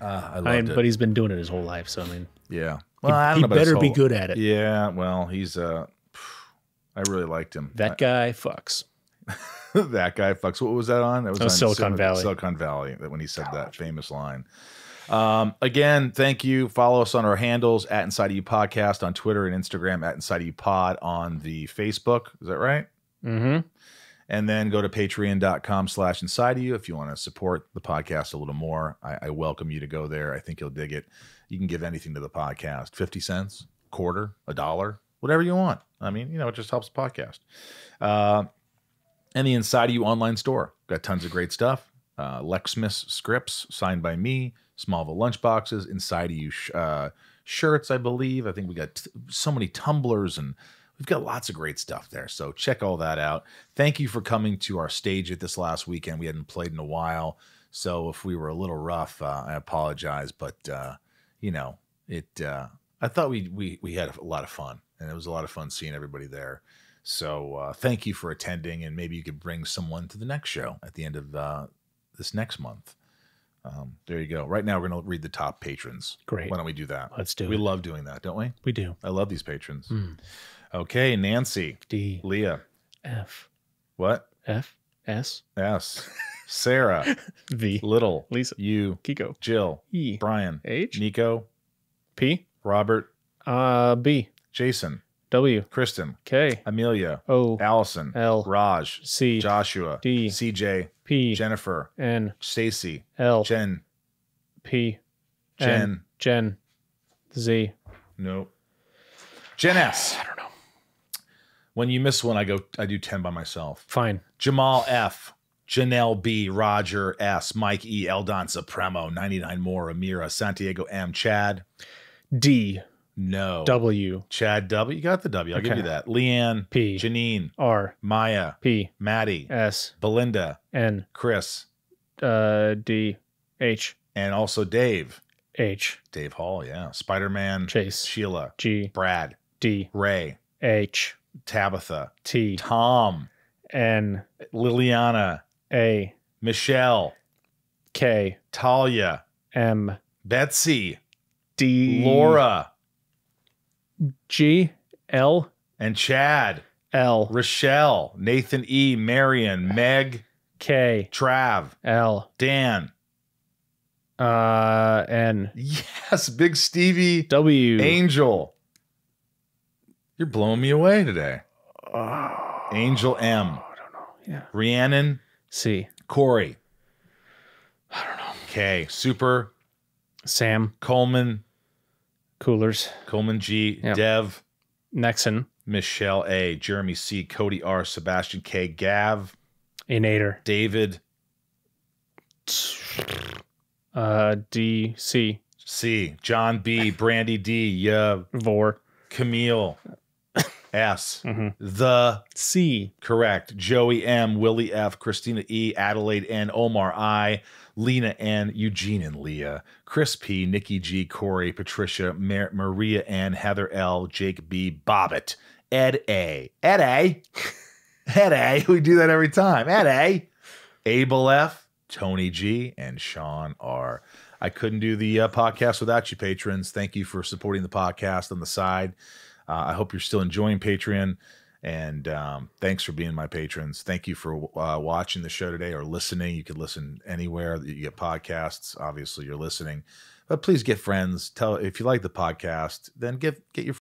uh, I loved I am, it. But he's been doing it his whole life, so I mean, yeah. Well, he, I don't he know about better his whole, be good at it. Yeah. Well, he's a. Uh, I really liked him. That guy fucks. That guy fucks. What was that on? That was, oh, on Silicon Sil Valley. Silicon Valley. That when he said Gosh. that famous line. Um, again, thank you. Follow us on our handles at Inside of You Podcast on Twitter and Instagram, at Inside of You Pod on the Facebook. Is that right? Mm-hmm. And then go to patreon.com slash inside of you if you want to support the podcast a little more. I, I welcome you to go there. I think you'll dig it. You can give anything to the podcast. fifty cents, quarter, a dollar. Whatever you want. I mean, you know, it just helps the podcast. Uh, and the Inside of You online store. Got tons of great stuff. Uh, Lexmas scripts signed by me. Smallville lunchboxes. Inside of You sh uh, shirts, I believe. I think we got t so many tumblers. And we've got lots of great stuff there. So check all that out. Thank you for coming to our stage at this last weekend. We hadn't played in a while. So if we were a little rough, uh, I apologize. But, uh, you know, it. Uh, I thought we, we, we had a lot of fun. And it was a lot of fun seeing everybody there. So uh, thank you for attending. And maybe you could bring someone to the next show at the end of uh, this next month. Um, there you go. Right now, we're going to read the top patrons. Great. Why don't we do that? Let's do we it. We love doing that, don't we? We do. I love these patrons. Mm. Okay. Nancy. D. Leah. F. What? F. S. S. Sarah. V. Little. Lisa. U. Kiko. Jill. E. Brian. H. Nico. P. Robert. Uh, B. Jason. W. Kristen. K. Amelia. O. Allison. L. Raj. C. Joshua. D. C J. P. Jennifer. N. Stacy. L. Jen. P. Jen. N. Jen. Z. Nope. Jen S. I don't know. When you miss one, I go. I do ten by myself. Fine. Jamal F. Janelle B, Roger S, Mike E, Eldon Supremo, ninety-nine more, Amira, Santiago M, Chad D, no W, Chad W, you got the W, I'll okay. give you that. Leanne P, Janine R, Maya P, Maddie S, Belinda N, Chris uh, D, H, and also Dave H, Dave Hall, yeah, Spider-Man Chase, Sheila G, Brad D, Ray H, Tabitha T, Tom N, Liliana A, Michelle K, Talia M, Betsy D, Laura G, L, and Chad L, Rochelle, Nathan E, Marion, Meg K, Trav L, Dan uh N, yes, Big Stevie W, Angel, you're blowing me away today, oh, Angel M, I don't know, yeah, Rhiannon C, Corey, I don't know, K, Super Sam, Coleman Coolers, Coleman G, yep, Dev, Nexon, Michelle A, Jeremy C, Cody R, Sebastian K, Gav, Inator, David uh, D, C, C, John B, Brandy D, yeah, Vor, Camille S, mm-hmm, the C, correct, Joey M, Willie F, Christina E, Adelaide N, Omar I, Lena N, Eugene and Leah, Chris P, Nikki G, Corey, Patricia, Mar Maria N, Heather L, Jake B, Bobbitt, Ed A, Ed A, Ed A, we do that every time, Ed A, Abel F, Tony G, and Sean R. I couldn't do the uh, podcast without you, patrons. Thank you for supporting the podcast on the side. Uh, I hope you're still enjoying Patreon, and um, thanks for being my patrons. Thank you for uh, watching the show today or listening. You can listen anywhere that you get podcasts. Obviously, you're listening, but please get friends. Tell if you like the podcast, then get get your